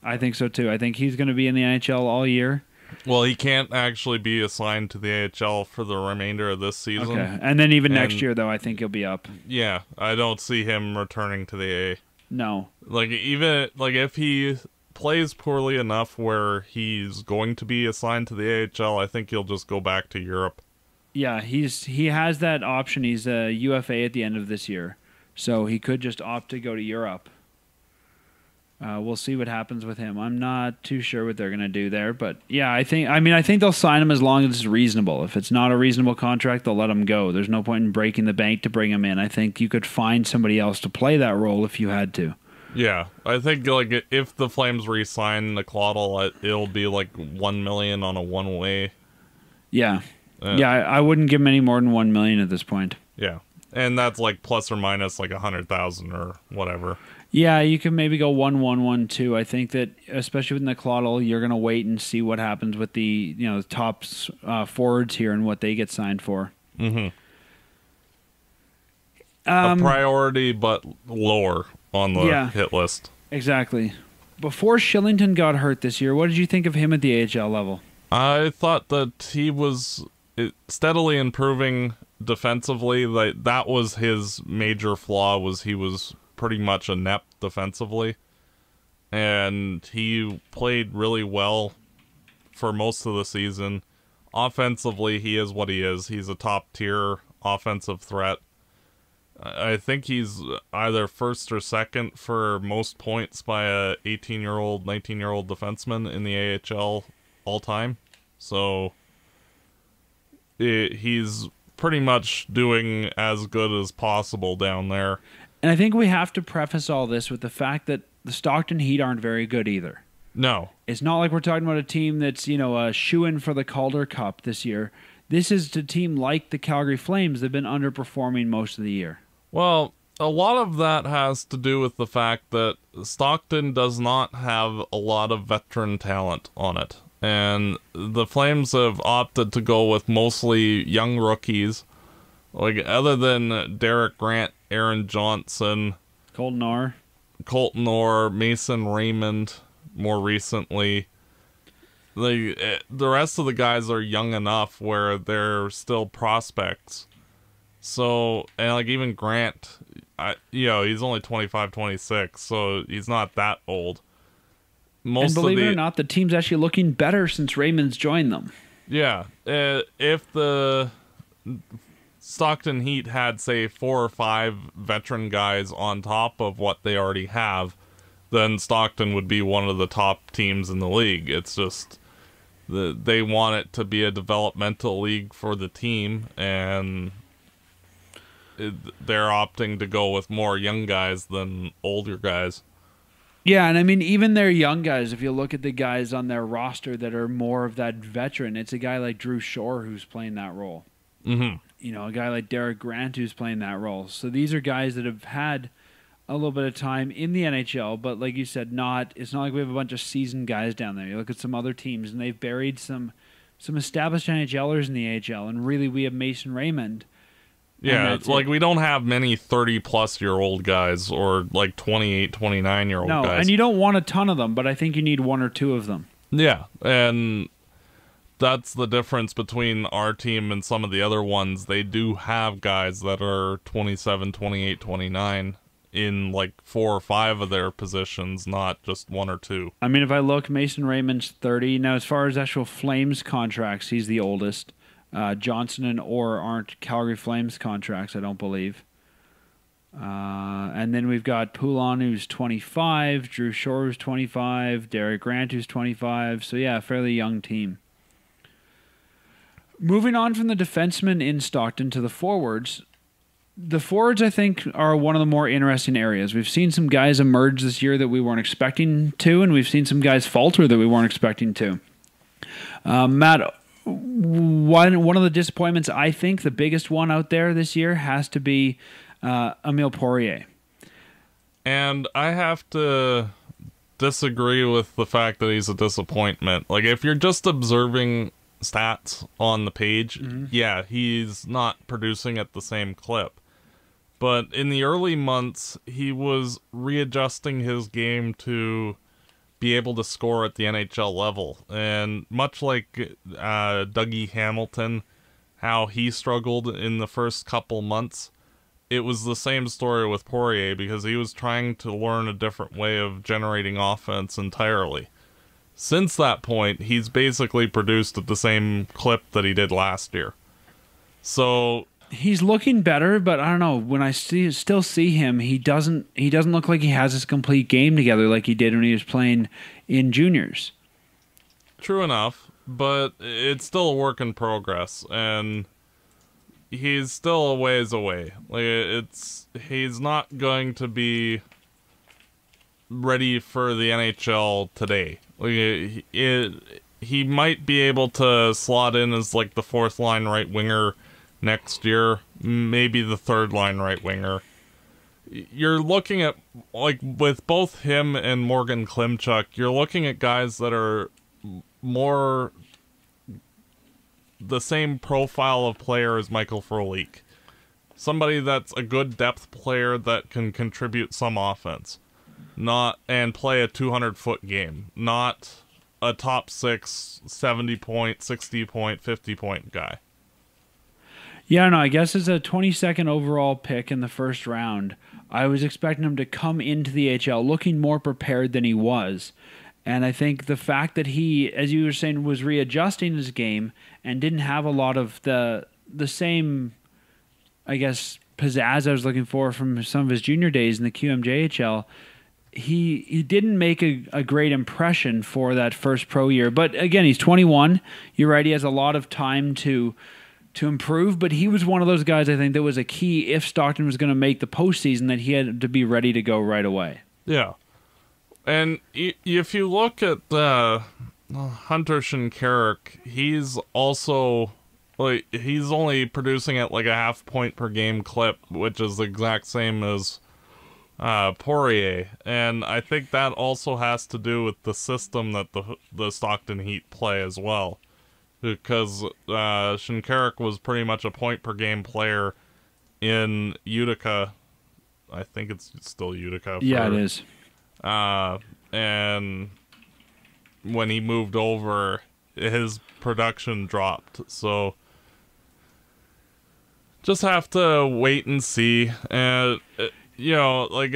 I think so too. I think he's going to be in the NHL all year. Well, he can't actually be assigned to the AHL for the remainder of this season. Okay. And then next year, though, I think he'll be up. Yeah, I don't see him returning to the A. No. Even if he plays poorly enough where he's going to be assigned to the AHL, I think he'll just go back to Europe. Yeah, he has that option. He's a UFA at the end of this year, so he could just opt to go to Europe. We'll see what happens with him. I'm not too sure what they're going to do there, but yeah, I think they'll sign him as long as it's reasonable. If it's not a reasonable contract, they'll let him go. There's no point in breaking the bank to bring him in. I think you could find somebody else to play that role if you had to. Yeah, I think if the Flames re-sign Nekladal, it'll be $1 million on a one-way. Yeah. Yeah, I wouldn't give him any more than $1 million at this point. Yeah, and that's plus or minus $100,000 or whatever. Yeah, you can maybe go 1-1-1-2. I think that especially with Nekladal, you're gonna wait and see what happens with the the top forwards here and what they get signed for. Mm-hmm. A priority, but lower on the hit list. Exactly. Before Shillington got hurt this year, what did you think of him at the AHL level? I thought that he was steadily improving defensively. That was his major flaw, was he was pretty much inept defensively, and he played really well for most of the season. Offensively, he is what he is. He's a top-tier offensive threat. I think he's either first or second for most points by a 18-year-old, 19-year-old defenseman in the AHL all time. So he's pretty much doing as good as possible down there. And I think we have to preface all this with the fact that the Stockton Heat aren't very good either. No. It's not like we're talking about a team that's, a shoo-in for the Calder Cup this year. This is a team like the Calgary Flames that have been underperforming most of the year. Well, a lot of that has to do with the fact that Stockton does not have a lot of veteran talent on it. And the Flames have opted to go with mostly young rookies. Other than Derek Grant, Aaron Johnson, Colton Orr, Mason Raymond more recently. The rest of the guys are young enough where they're still prospects. So, and even Grant, he's only 25, 26, so he's not that old. Most and believe it or not, the team's actually looking better since Raymond's joined them. Yeah. If the Stockton Heat had, say, 4 or 5 veteran guys on top of what they already have, then Stockton would be one of the top teams in the league. It's just they want it to be a developmental league for the team, and they're opting to go with more young guys than older guys. Yeah, and I mean, even their young guys, if you look at the guys on their roster that are more of that veteran, it's a guy like Drew Shore who's playing that role. Mm-hmm. A guy like Derek Grant who's playing that role. So these are guys that have had a little bit of time in the NHL, but like you said, it's not like we have a bunch of seasoned guys down there. You look at some other teams, and they've buried some established NHLers in the AHL, and really we have Mason Raymond. Yeah, it's we don't have many 30-plus-year-old guys or 28, 29-year-old guys. No, and you don't want a ton of them, but I think you need 1 or 2 of them. Yeah, and that's the difference between our team and some of the other ones. They do have guys that are 27, 28, 29 in 4 or 5 of their positions, not just 1 or 2. I mean, if I look, Mason Raymond's 30. Now, as far as actual Flames contracts, he's the oldest. Johnson and Orr aren't Calgary Flames contracts, I don't believe. And then we've got Poulin, who's 25, Drew Shore, who's 25, Derek Grant, who's 25. So, yeah, fairly young team. Moving on from the defensemen in Stockton to the forwards. The forwards, I think, are one of the more interesting areas. We've seen some guys emerge this year that we weren't expecting to, and we've seen some guys falter that we weren't expecting to. Matt one of the disappointments, I think, the biggest one out there this year has to be Émile Poirier. And I have to disagree with the fact that he's a disappointment. Like, if you're just observing stats on the page, yeah, he's not producing at the same clip. But in the early months, he was readjusting his game to be able to score at the NHL level. And much like Dougie Hamilton, how he struggled in the first couple months, it was the same story with Poirier, because he was trying to learn a different way of generating offense entirely. Since that point, he's basically produced at the same clip that he did last year. So he's looking better, but I don't know, when I still see him, he doesn't look like he has his complete game together like he did when he was playing in juniors. True enough, but it's still a work in progress, and he's still a ways away. Like, he's not going to be ready for the NHL today. Like, he might be able to slot in as like the fourth line right winger next year, maybe the third line right winger. You're looking at, like, with both him and Morgan Klimchuk, you're looking at guys that are more the same profile of player as Michael Frolík. Somebody that's a good depth player that can contribute some offense, and play a 200-foot game, not a top 6, 70-point, 60-point, 50-point guy. Yeah, no, I guess it's a 22nd overall pick in the first round. I was expecting him to come into the HL looking more prepared than he was. And I think the fact that he, as you were saying, was readjusting his game and didn't have a lot of the same, I guess, pizzazz I was looking for from some of his junior days in the QMJHL, he didn't make a great impression for that first pro year. But again, he's 21. You're right, he has a lot of time to improve, but he was one of those guys, I think, that was a key if Stockton was going to make the postseason, that he had to be ready to go right away. Yeah. And if you look at Hunter Shinkaruk, he's also, like, he's only producing at like a half point per game clip, which is the exact same as Poirier. And I think that also has to do with the system that the Stockton Heat play as well, because Shinkaruk was pretty much a point per game player in Utica. I think it's still Utica. Yeah, it is. And when he moved over, his production dropped. So just have to wait and see. And, you know, like,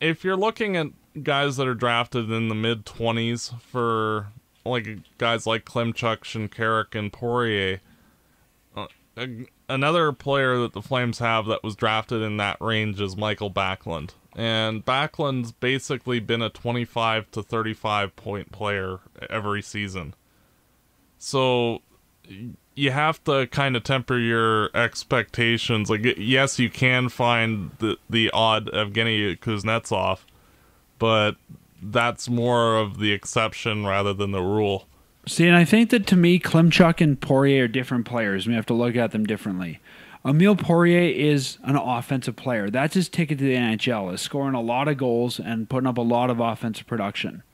if you're looking at guys that are drafted in the mid-20s for, like, guys like Klimchuk, Shinkaruk, and Poirier, another player that the Flames have that was drafted in that range is Michael Backlund. And Backlund's basically been a 25 to 35 point player every season. So you have to kind of temper your expectations. Like, yes, you can find the odd Evgeny Kuznetsov, but that's more of the exception rather than the rule. See, and I think that, to me, Klimchuk and Poirier are different players. We have to look at them differently. Émile Poirier is an offensive player. That's his ticket to the NHL, is scoring a lot of goals and putting up a lot of offensive production.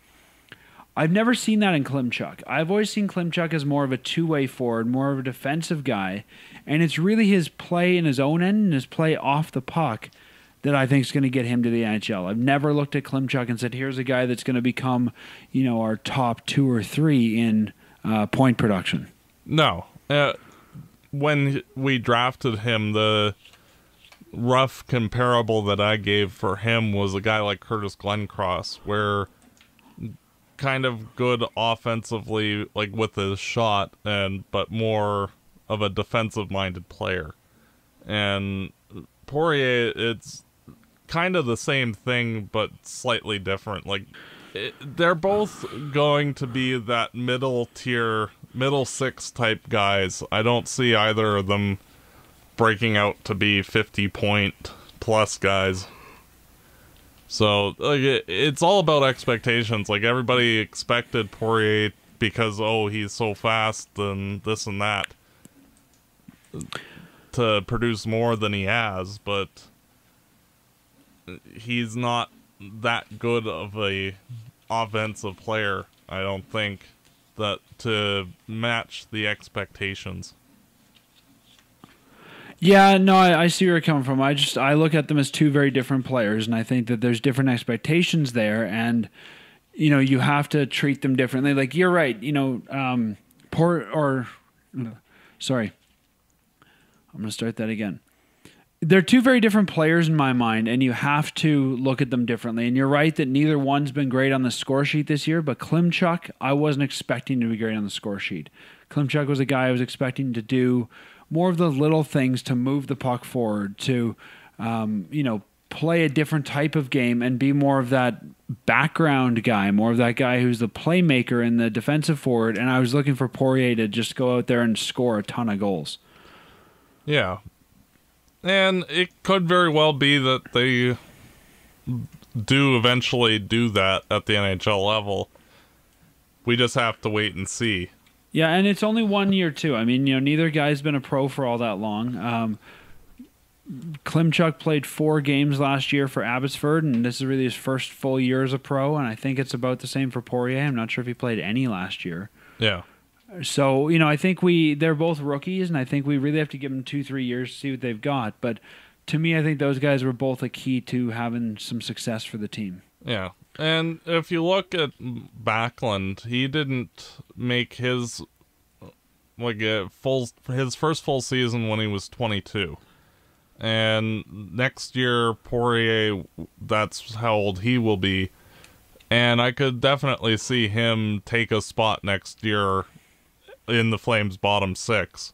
I've never seen that in Klimchuk. I've always seen Klimchuk as more of a two-way forward, more of a defensive guy, and it's really his play in his own end and his play off the puck that I think is going to get him to the NHL. I've never looked at Klimchuk and said, here's a guy that's going to become, you know, our top 2 or 3 in point production. No. When we drafted him, the rough comparable that I gave for him was a guy like Curtis Glencross, where kind of good offensively, like with his shot, but more of a defensive-minded player. And Poirier, it's kind of the same thing, but slightly different. Like, they're both going to be that middle tier, middle six type guys. I don't see either of them breaking out to be 50-point plus guys. So, like, it's all about expectations. Like, everybody expected Poirier to because, oh, he's so fast and this and that, to produce more than he has, but he's not that good of a offensive player, I don't think, that to match the expectations. Yeah, no, I see where you're coming from. I look at them as two very different players, and I think that there's different expectations there, and you know, you have to treat them differently. Like, you're right, you know, They're two very different players in my mind, and you have to look at them differently. And you're right that neither one's been great on the score sheet this year, but Klimchuk, I wasn't expecting to be great on the score sheet. Klimchuk was a guy I was expecting to do more of the little things, to move the puck forward, to, you know, play a different type of game and be more of that background guy, more of that guy who's the playmaker and the defensive forward. And I was looking for Poirier to just go out there and score a ton of goals. Yeah. And it could very well be that they do eventually do that at the NHL level. We just have to wait and see. Yeah, and it's only 1 year, too. I mean, you know, neither guy's been a pro for all that long. Klimchuk played 4 games last year for Abbotsford, and this is really his first full year as a pro, and I think it's about the same for Poirier. I'm not sure if he played any last year. Yeah. So, you know, I think they're both rookies, and I think we really have to give them 2-3 years to see what they've got. But to me, I think those guys were both a key to having some success for the team. Yeah. And if you look at Backlund, he didn't make his first full season when he was 22, and next year Poirier, that's how old he will be, and I could definitely see him take a spot next year in the Flames' bottom 6.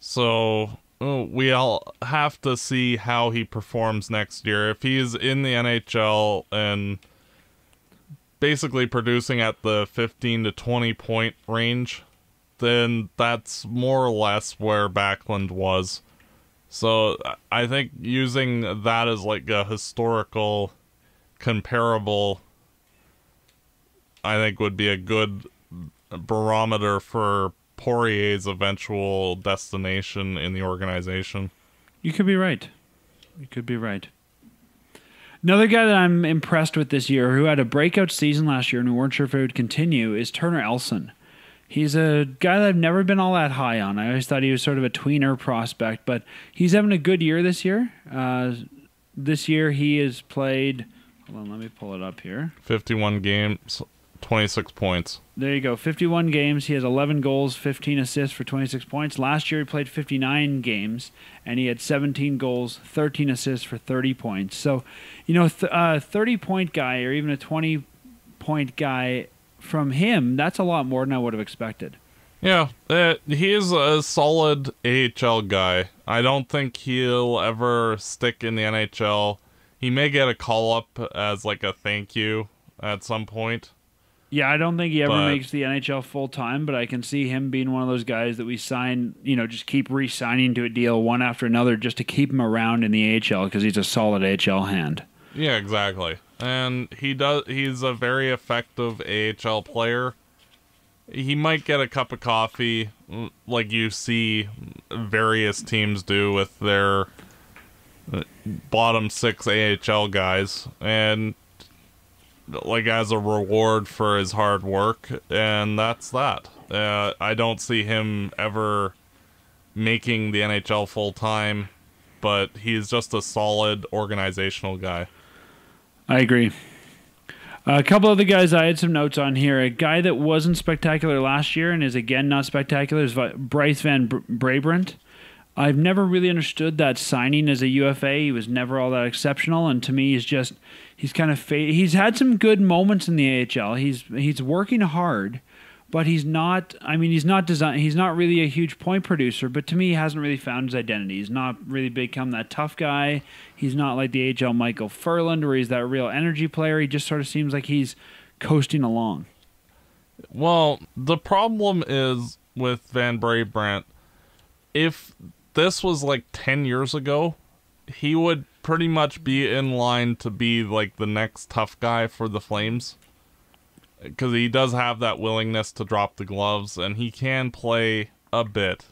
So we all have to see how he performs next year. If he's in the NHL and basically producing at the 15 to 20 point range, then that's more or less where Backlund was. So I think using that as like a historical comparable, I think, would be a good barometer for Poirier's eventual destination in the organization. You could be right. You could be right. Another guy that I'm impressed with this year, who had a breakout season last year and we weren't sure if it would continue, is Turner Elson. He's a guy that I've never been all that high on. I always thought he was sort of a tweener prospect, but he's having a good year this year. This year he has played, hold on, let me pull it up here. 51 games, 26 points. There you go, 51 games. He has 11 goals, 15 assists for 26 points. Last year he played 59 games, and he had 17 goals, 13 assists for 30 points. So, you know, a 30-point guy or even a 20-point guy from him, that's a lot more than I would have expected. Yeah, he is a solid AHL guy. I don't think he'll ever stick in the NHL. He may get a call-up as like a thank you at some point. Yeah, I don't think he ever makes the NHL full-time, but I can see him being one of those guys that we sign, you know, just keep re-signing to a deal one after another just to keep him around in the AHL because he's a solid AHL hand. Yeah, exactly. And he's a very effective AHL player. He might get a cup of coffee like you see various teams do with their bottom 6 AHL guys, and like as a reward for his hard work, and that's that. I don't see him ever making the NHL full-time, but he's just a solid organizational guy. I agree. A couple other guys I had some notes on here. A guy that wasn't spectacular last year and is again not spectacular is Bryce Van Brabant. I've never really understood that signing as a UFA. He was never all that exceptional, and to me, he's kind of he's had some good moments in the AHL. He's working hard, but he's not. I mean, he's not really a huge point producer. But to me, he hasn't really found his identity. He's not really become that tough guy. He's not like the AHL Michael Ferland, where he's that real energy player. He just sort of seems like he's coasting along. Well, the problem is with Van Brabant, if this was like 10 years ago, he would pretty much be in line to be like the next tough guy for the Flames. because he does have that willingness to drop the gloves, and he can play a bit.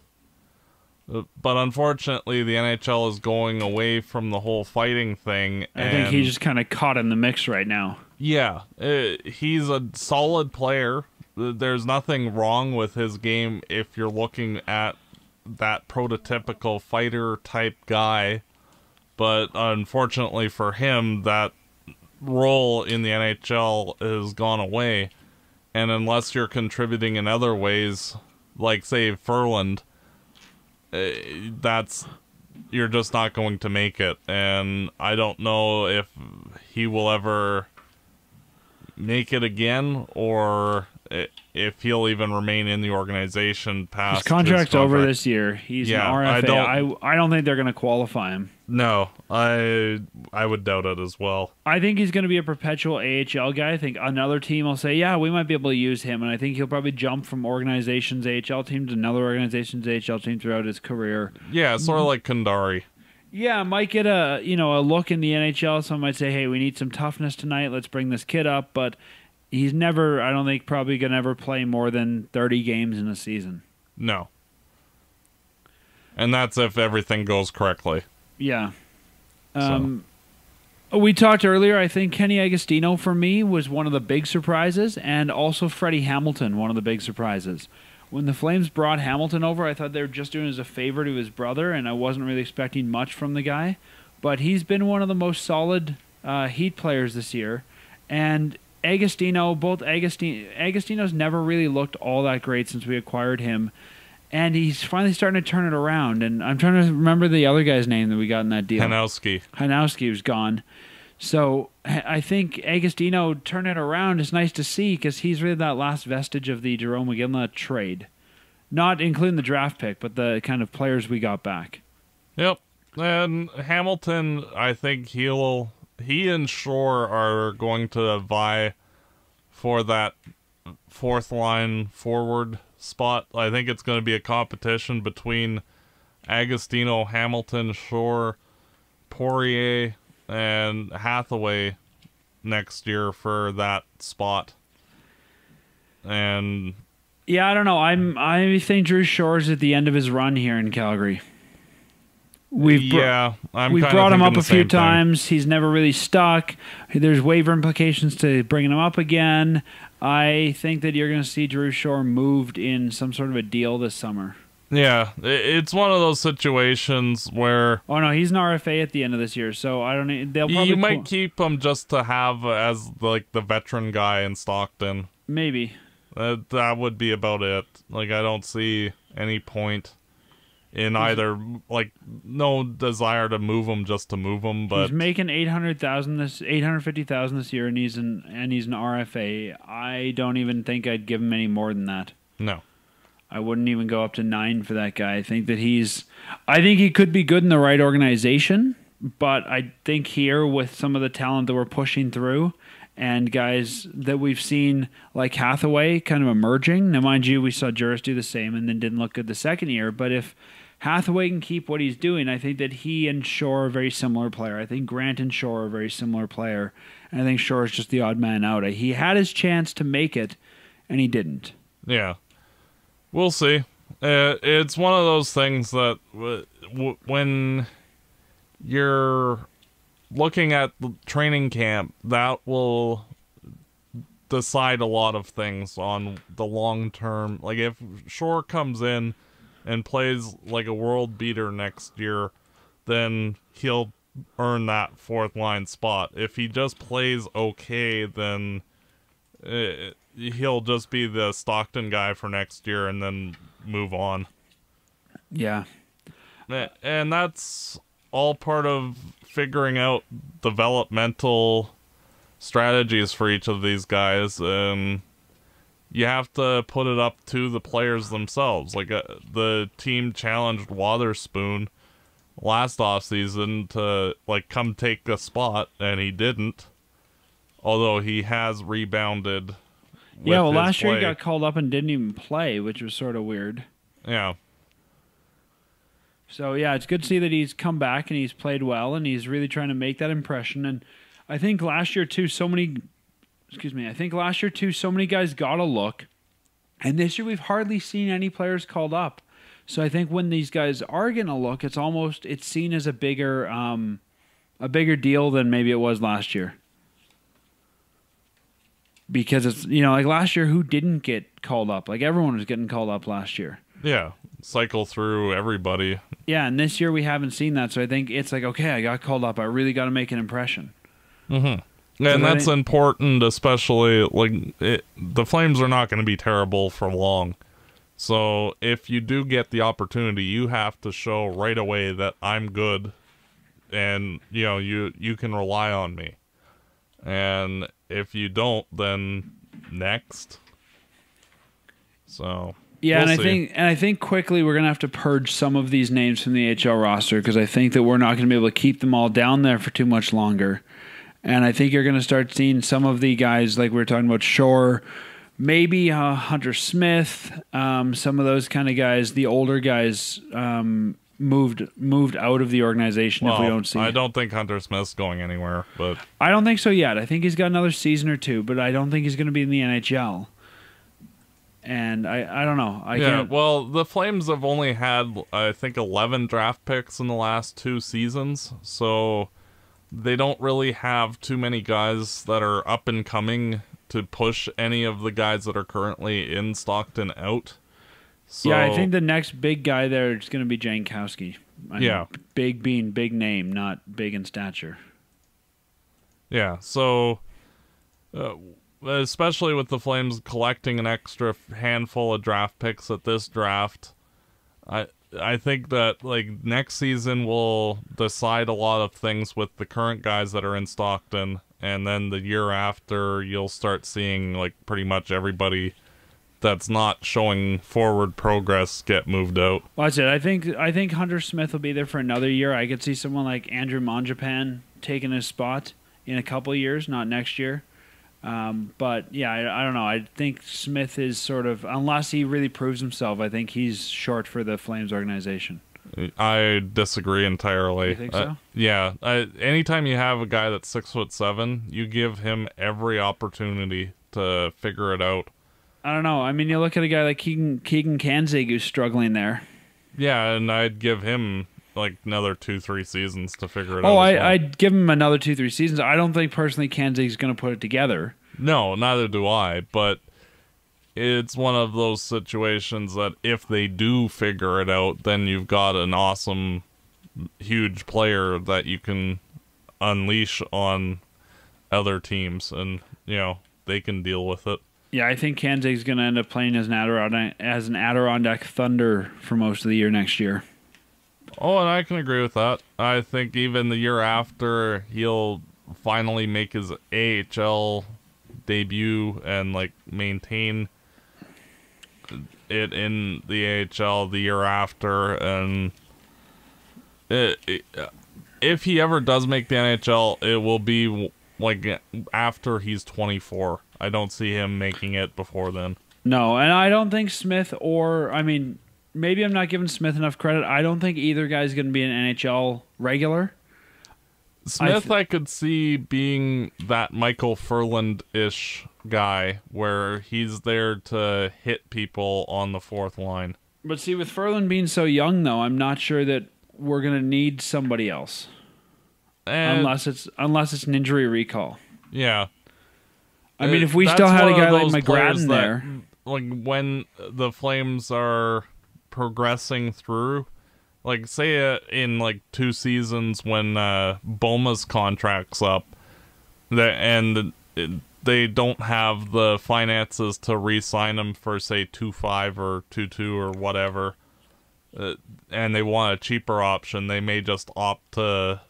But unfortunately, the NHL is going away from the whole fighting thing. And I think he's just kind of caught in the mix right now. Yeah, he's a solid player. There's nothing wrong with his game if you're looking at that prototypical fighter-type guy. But unfortunately for him, that role in the NHL has gone away. And unless you're contributing in other ways, like, say, Ferland... you're just not going to make it, and I don't know if he will ever make it again, or if he'll even remain in the organization past his contract's over this year. He's an RFA. I don't think they're going to qualify him. No, I would doubt it as well. I think he's going to be a perpetual AHL guy. I think another team will say, yeah, we might be able to use him, and I think he'll probably jump from organization's AHL team to another organization's AHL team throughout his career. Yeah, sort of like Kundari. Yeah, might get a, you know, a look in the NHL. Some might say, hey, we need some toughness tonight. Let's bring this kid up. But he's never, I don't think, probably going to ever play more than 30 games in a season. No. And that's if everything goes correctly. Yeah. We talked earlier, I think Kenny Agostino, for me, was one of the big surprises. And also Freddie Hamilton, one of the big surprises. When the Flames brought Hamilton over, I thought they were just doing it as a favor to his brother, and I wasn't really expecting much from the guy. But he's been one of the most solid Heat players this year. And Agostino, Agostino's never really looked all that great since we acquired him. And he's finally starting to turn it around. And I'm trying to remember the other guy's name that we got in that deal. Hanowski. Hanowski was gone. So I think Agostino turn it around is nice to see, because he's really that last vestige of the Jerome Iginla trade. Not including the draft pick, but the kind of players we got back. Yep. And Hamilton, I think he and Shore are going to vie for that fourth line forward spot. I think it's going to be a competition between Agostino, Hamilton, Shore, Poirier, and Hathaway next year for that spot. And yeah, I don't know. I think Drew Shore's at the end of his run here in Calgary. We've brought him up a few times. He's never really stuck. There's waiver implications to bringing him up again. I think that you're going to see Drew Shore moved in some sort of a deal this summer. Yeah, it's one of those situations where... Oh, no, he's an RFA at the end of this year, so I don't... They'll probably you might keep him just to have as, like, the veteran guy in Stockton. Maybe. That would be about it. Like, I don't see any point in either... Like, no desire to move him just to move him, but... He's making $850,000 this year, and he's an RFA. I don't even think I'd give him any more than that. No. I wouldn't even go up to 9 for that guy. I think that he could be good in the right organization, but I think here with some of the talent that we're pushing through and guys that we've seen like Hathaway kind of emerging. Now, mind you, we saw Juris do the same and then didn't look good the second year. But if Hathaway can keep what he's doing, I think that he and Shore are a very similar player. I think Grant and Shore are a very similar player. And I think Shore is just the odd man out. He had his chance to make it, and he didn't. Yeah. We'll see. It's one of those things that when you're looking at the training camp, that will decide a lot of things on the long term. Like, if Shore comes in and plays like a world beater next year, then he'll earn that fourth line spot. If he just plays okay, then... he'll just be the Stockton guy for next year and then move on. Yeah. And that's all part of figuring out developmental strategies for each of these guys. You have to put it up to the players themselves. Like, the team challenged Wotherspoon last offseason to, like, come take a spot, and he didn't. Although he has rebounded... Yeah, well, last year he got called up and didn't even play, which was sort of weird. Yeah. So, yeah, it's good to see that he's come back and he's played well and he's really trying to make that impression. And I think last year, too, so many excuse me, I think last year too, so many guys got a look. And this year we've hardly seen any players called up. So I think when these guys are going to look, it's almost, it's seen as a bigger deal than maybe it was last year. Because it's, you know, like last year, who didn't get called up? Like everyone was getting called up last year. Yeah. Cycle through everybody. Yeah. And this year we haven't seen that. So I think it's like, okay, I got called up. I really got to make an impression. Mm-hmm. And that's important, especially like the Flames are not going to be terrible for long. So if you do get the opportunity, you have to show right away that I'm good and, you know, you can rely on me. And if you don't, then next. So yeah, we'll see. I think quickly we're gonna have to purge some of these names from the AHL roster because I think that we're not gonna be able to keep them all down there for too much longer. And I think you're gonna start seeing some of the guys like we were talking about Shore, maybe Hunter Smith, some of those kind of guys, the older guys moved out of the organization. Well, if we don't see, I don't think Hunter Smith's going anywhere, but I don't think so yet. I think he's got another season or two, but I don't think he's going to be in the NHL. And I don't know. Can't... Well, the Flames have only had, I think, 11 draft picks in the last two seasons, so they don't really have too many guys that are up and coming to push any of the guys that are currently in Stockton out. So, yeah, I think the next big guy there is going to be Jankowski. Yeah. Big being big name, not big in stature. Yeah, so especially with the Flames collecting an extra handful of draft picks at this draft, I think that like next season will decide a lot of things with the current guys that are in Stockton, and then the year after you'll start seeing like pretty much everybody that's not showing forward progress get moved out. Well, that's it. I think Hunter Smith will be there for another year. I could see someone like Andrew Mangiapane taking his spot in a couple of years, not next year. But yeah, I don't know. I think Smith is sort of, unless he really proves himself, I think he's short for the Flames organization. I disagree entirely. You think so? Yeah. Anytime you have a guy that's 6'7", you give him every opportunity to figure it out. I don't know. I mean, you look at a guy like Keegan Kanzig who's struggling there. Yeah, and I'd give him like another 2-3 seasons to figure it out. Oh, I'd give him another 2-3 seasons. I don't think personally Kanzig's going to put it together. No, neither do I. But it's one of those situations that if they do figure it out, then you've got an awesome, huge player that you can unleash on other teams, and you know they can deal with it. Yeah, I think Kanzig's going to end up playing as an Adirondack Thunder for most of the year next year. Oh, and I can agree with that. I think even the year after, he'll finally make his AHL debut and like maintain it in the AHL the year after. And if he ever does make the NHL, it will be like after he's 24. I don't see him making it before then. No, and I don't think Smith or... I mean, maybe I'm not giving Smith enough credit. I don't think either guy's going to be an NHL regular. Smith, I could see being that Michael Ferland-ish guy where he's there to hit people on the fourth line. But see, with Ferland being so young, though, I'm not sure that we're going to need somebody else. And unless it's an injury recall. Yeah. I mean, if we still had a guy like McGrattan there. Like, when the Flames are progressing through, like, say in, like, 2 seasons when Boma's contract's up, and they don't have the finances to re-sign him for, say, 2.5 or 2.2 or whatever, and they want a cheaper option, they may just opt to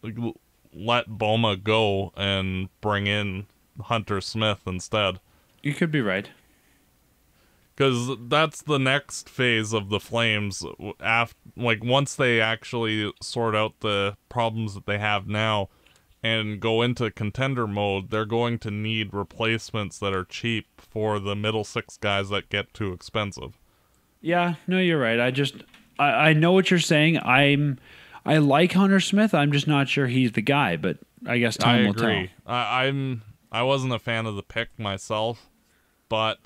like, let Boma go and bring in Hunter Smith instead. You could be right. Because that's the next phase of the Flames. Like, once they actually sort out the problems that they have now and go into contender mode, they're going to need replacements that are cheap for the middle six guys that get too expensive. Yeah, no, you're right. I know what you're saying. I like Hunter Smith. I'm just not sure he's the guy, but I guess time will tell. I agree. I wasn't a fan of the pick myself, but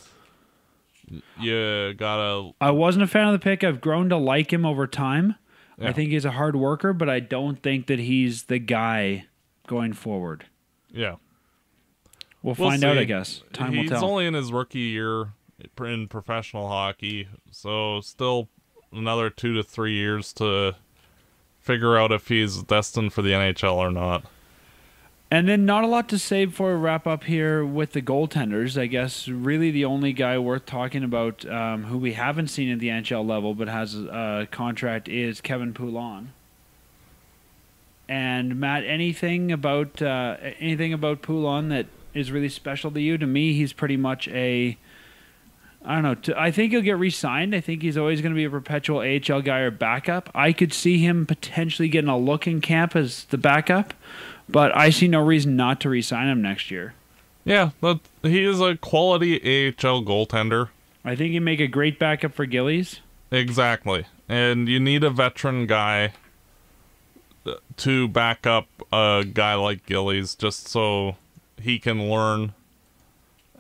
you gotta... I wasn't a fan of the pick. I've grown to like him over time. Yeah. I think he's a hard worker, but I don't think that he's the guy going forward. Yeah. We'll find out, I guess. Time will tell. He's only in his rookie year in professional hockey, so still another 2 to 3 years to figure out if he's destined for the NHL or not. And then not a lot to say before we wrap up here with the goaltenders. I guess really the only guy worth talking about who we haven't seen at the NHL level but has a contract is Kevin Poulin. And Matt, anything about Poulin that is really special to you? To me, he's pretty much a, I don't know. I think he'll get re-signed. I think he's always going to be a perpetual AHL guy or backup. I could see him potentially getting a look in camp as the backup. But I see no reason not to re-sign him next year. Yeah, he is a quality AHL goaltender. I think he'd make a great backup for Gillies. Exactly. And you need a veteran guy to back up a guy like Gillies just so he can learn.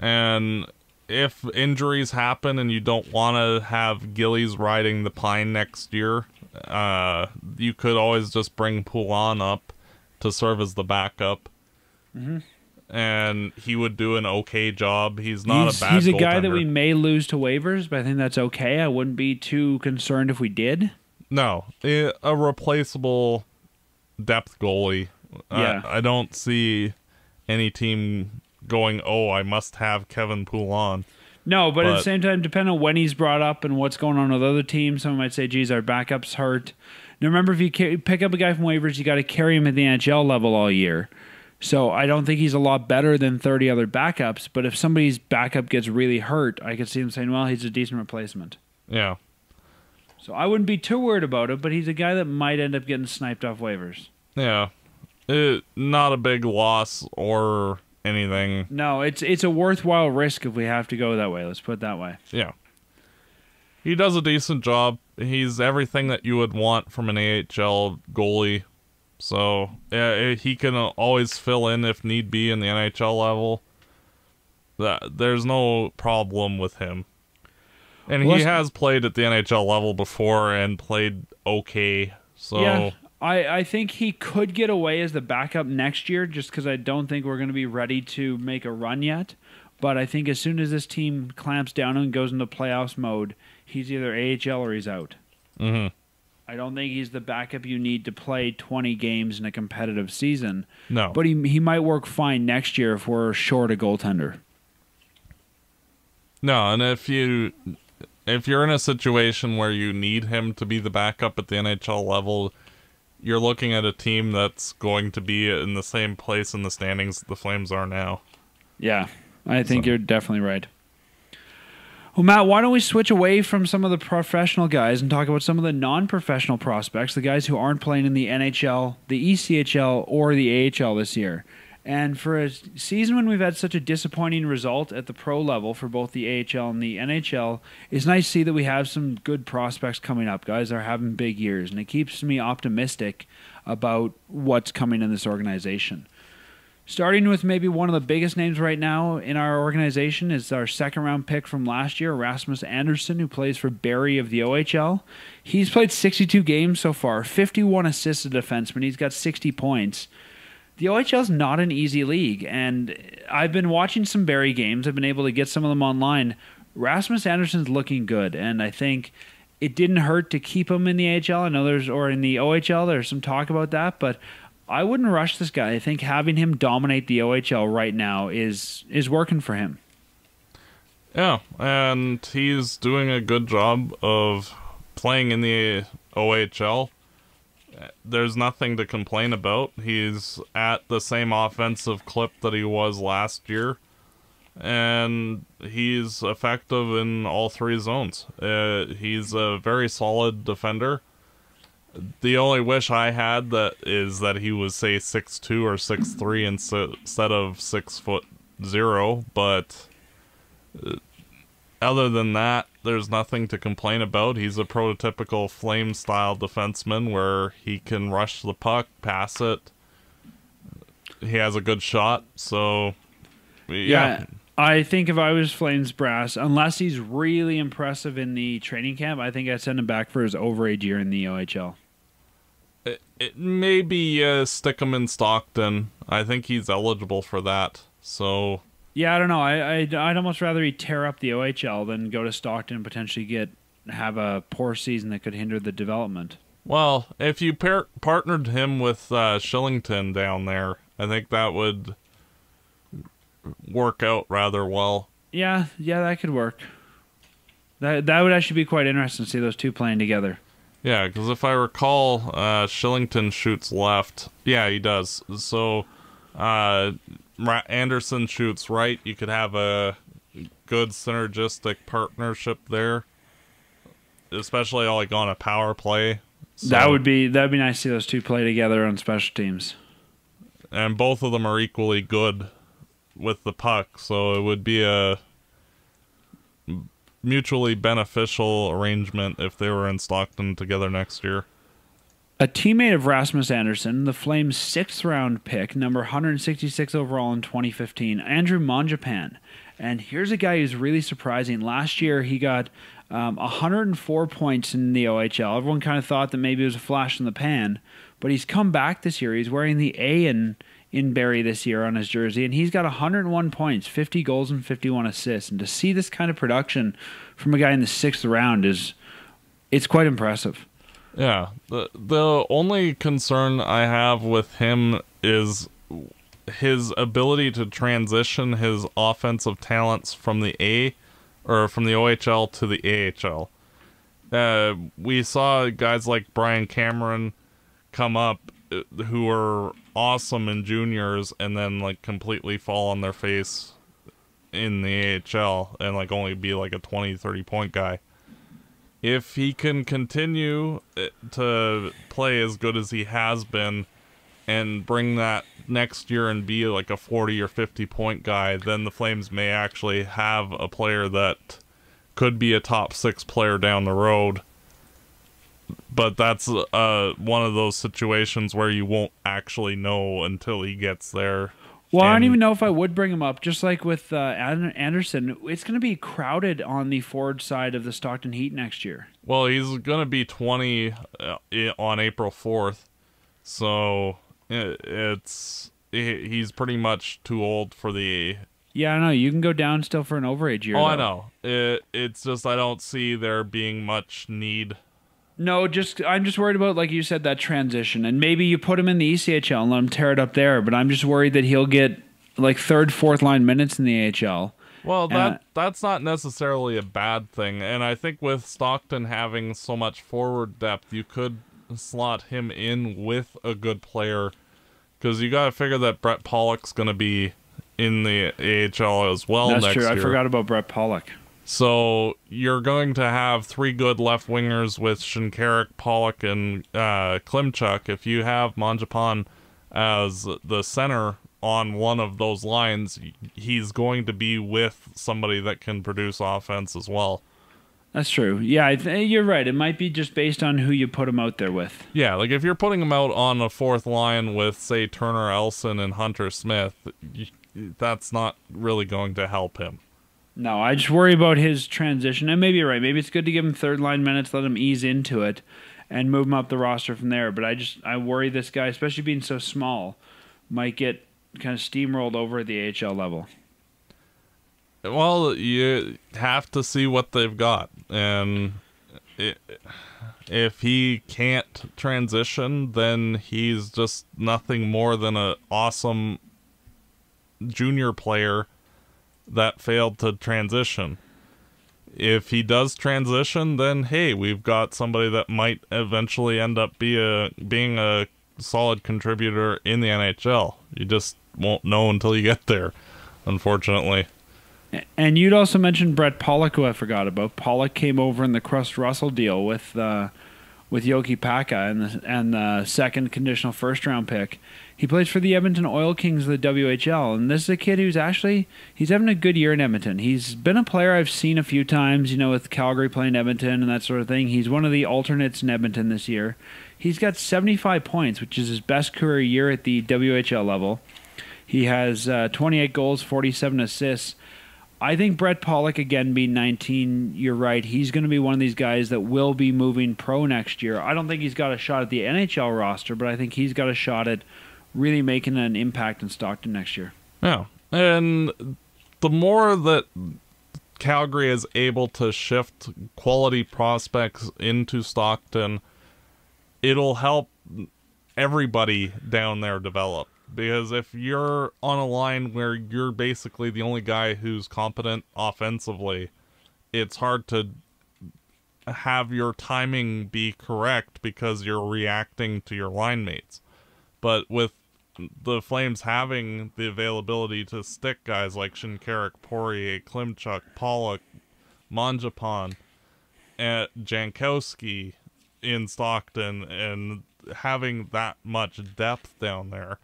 And if injuries happen and you don't want to have Gillies riding the pine next year, you could always just bring Poulin up to serve as the backup. Mm-hmm. And he would do an okay job. He's a guy that we may lose to waivers, but I think that's okay. I wouldn't be too concerned if we did. No, a replaceable depth goalie. Yeah. I don't see any team going, oh, I must have Kevin Poulin. No, but at the same time, depending on when he's brought up and what's going on with other teams, someone might say, geez, our backup's hurt. Now, remember, if you pick up a guy from waivers, you got to carry him at the NHL level all year. So I don't think he's a lot better than 30 other backups, but if somebody's backup gets really hurt, I could see him saying, well, he's a decent replacement. Yeah. So I wouldn't be too worried about it, but he's a guy that might end up getting sniped off waivers. Yeah. Not a big loss or anything. No, it's a worthwhile risk if we have to go that way. Let's put it that way. Yeah. He does a decent job. He's everything that you would want from an AHL goalie. So he can always fill in if need be in the NHL level. There's no problem with him. And he has played at the NHL level before and played okay. So yeah, I think he could get away as the backup next year just because I don't think we're going to be ready to make a run yet. But I think as soon as this team clamps down and goes into playoffs mode, he's either AHL or he's out. Mm-hmm. I don't think he's the backup you need to play 20 games in a competitive season. No. But he might work fine next year if we're short a goaltender. No, and if you're in a situation where you need him to be the backup at the NHL level, you're looking at a team that's going to be in the same place in the standings that the Flames are now. Yeah. I think you're definitely right. Well, Matt, why don't we switch away from some of the professional guys and talk about some of the non-professional prospects, the guys who aren't playing in the NHL, the ECHL, or the AHL this year. And for a season when we've had such a disappointing result at the pro level for both the AHL and the NHL, it's nice to see that we have some good prospects coming up. Guys are having big years, and it keeps me optimistic about what's coming in this organization. Starting with maybe one of the biggest names right now in our organization is our second-round pick from last year, Rasmus Andersson, who plays for Barrie of the OHL. He's played 62 games so far, 51 assists as a defenseman. He's got 60 points. The OHL is not an easy league, and I've been watching some Barrie games. I've been able to get some of them online. Rasmus Andersson's looking good, and I think it didn't hurt to keep him in the AHL. I know in the OHL, there's some talk about that, but I wouldn't rush this guy. I think having him dominate the OHL right now is working for him. Yeah, and he's doing a good job of playing in the OHL. There's nothing to complain about. He's at the same offensive clip that he was last year, and he's effective in all three zones. He's a very solid defender. The only wish I had is that he was, say, 6'2 or 6'3 instead of 6'0", but other than that, there's nothing to complain about. He's a prototypical Flame-style defenseman where he can rush the puck, pass it. He has a good shot, so Yeah. I think if I was Flames brass, unless he's really impressive in the training camp, I think I'd send him back for his overage year in the OHL. Maybe stick him in Stockton. I think he's eligible for that. So yeah, I don't know. I'd almost rather he tear up the OHL than go to Stockton and potentially have a poor season that could hinder the development. Well, if you partnered him with Shillington down there, I think that would work out rather well. Yeah, that could work. That would actually be quite interesting to see those two playing together. Yeah, because if I recall, Shillington shoots left. Yeah, he does. So Andersson shoots right. You could have a good synergistic partnership there, especially like on a power play. So that'd be nice to see those two play together on special teams. And both of them are equally good with the puck, so it would be a mutually beneficial arrangement if they were in Stockton together next year. A teammate of Rasmus Andersson, the Flames' sixth-round pick, number 166 overall in 2015, Andrew Mangiapane. And here's a guy who's really surprising. Last year, he got 104 points in the OHL. Everyone kind of thought that maybe it was a flash in the pan, but he's come back this year. He's wearing the A in Barrie this year on his jersey, and he's got 101 points, 50 goals, and 51 assists. And to see this kind of production from a guy in the sixth round it's quite impressive. Yeah, the only concern I have with him is his ability to transition his offensive talents from the A, or from the OHL to the AHL. We saw guys like Brian Cameron come up who were awesome in juniors and then like completely fall on their face in the AHL and like only be like a 20-30 point guy. If he can continue to play as good as he has been and bring that next year and be like a 40 or 50 point guy, then the Flames may actually have a player that could be a top 6 player down the road. But that's one of those situations where you won't actually know until he gets there. Well, I don't even know if I would bring him up. Just like with Andersson, it's going to be crowded on the forward side of the Stockton Heat next year. Well, he's going to be 20 on April 4th, so he's pretty much too old for the... Yeah, I know. You can go down still for an overage year. Oh, though. I know. It's just I don't see there being much need. No, I'm just worried about, like you said, that transition. And maybe you put him in the ECHL and let him tear it up there, but I'm just worried that he'll get, like, third, fourth-line minutes in the AHL. Well, that's not necessarily a bad thing. And I think with Stockton having so much forward depth, you could slot him in with a good player, because you got to figure that Brett Kulak's going to be in the AHL as well next year. That's true. I forgot about Brett Kulak. So you're going to have 3 good left wingers with Shinkaruk, Pollock, and Klimchuk. If you have Mangiapane as the center on one of those lines, he's going to be with somebody that can produce offense as well. That's true. Yeah, you're right. It might be just based on who you put him out there with. Yeah, like if you're putting him out on a fourth line with, say, Turner Elson and Hunter Smith, that's not really going to help him. No, I just worry about his transition. And maybe you're right. Maybe it's good to give him third-line minutes, let him ease into it, and move him up the roster from there. But I worry this guy, especially being so small, might get kind of steamrolled over at the AHL level. Well, you have to see what they've got. And if he can't transition, then he's just nothing more than an awesome junior player that failed to transition. If he does transition, then hey, we've got somebody that might eventually end up being a solid contributor in the NHL. You just won't know until you get there, unfortunately. And you'd also mentioned Brett Kulak, who I forgot about. Pollock came over in the Crust-Russell deal with Yoki Paka and the second conditional first-round pick. He plays for the Edmonton Oil Kings of the WHL, and this is a kid who's actually, he's having a good year in Edmonton. He's been a player I've seen a few times, you know, with Calgary playing Edmonton and that sort of thing. He's one of the alternates in Edmonton this year. He's got 75 points, which is his best career year at the WHL level. He has 28 goals, 47 assists. I think Brett Kulak, again, being 19, you're right. He's going to be one of these guys that will be moving pro next year. I don't think he's got a shot at the NHL roster, but I think he's got a shot at really making an impact in Stockton next year. Yeah, and the more that Calgary is able to shift quality prospects into Stockton, it'll help everybody down there develop. Because if you're on a line where you're basically the only guy who's competent offensively, it's hard to have your timing be correct because you're reacting to your line mates. But with the Flames having the availability to stick guys like Shinkaruk, Poirier, Klimchuk, Pollock, Mangiapane, Jankowski in Stockton, and having that much depth down there,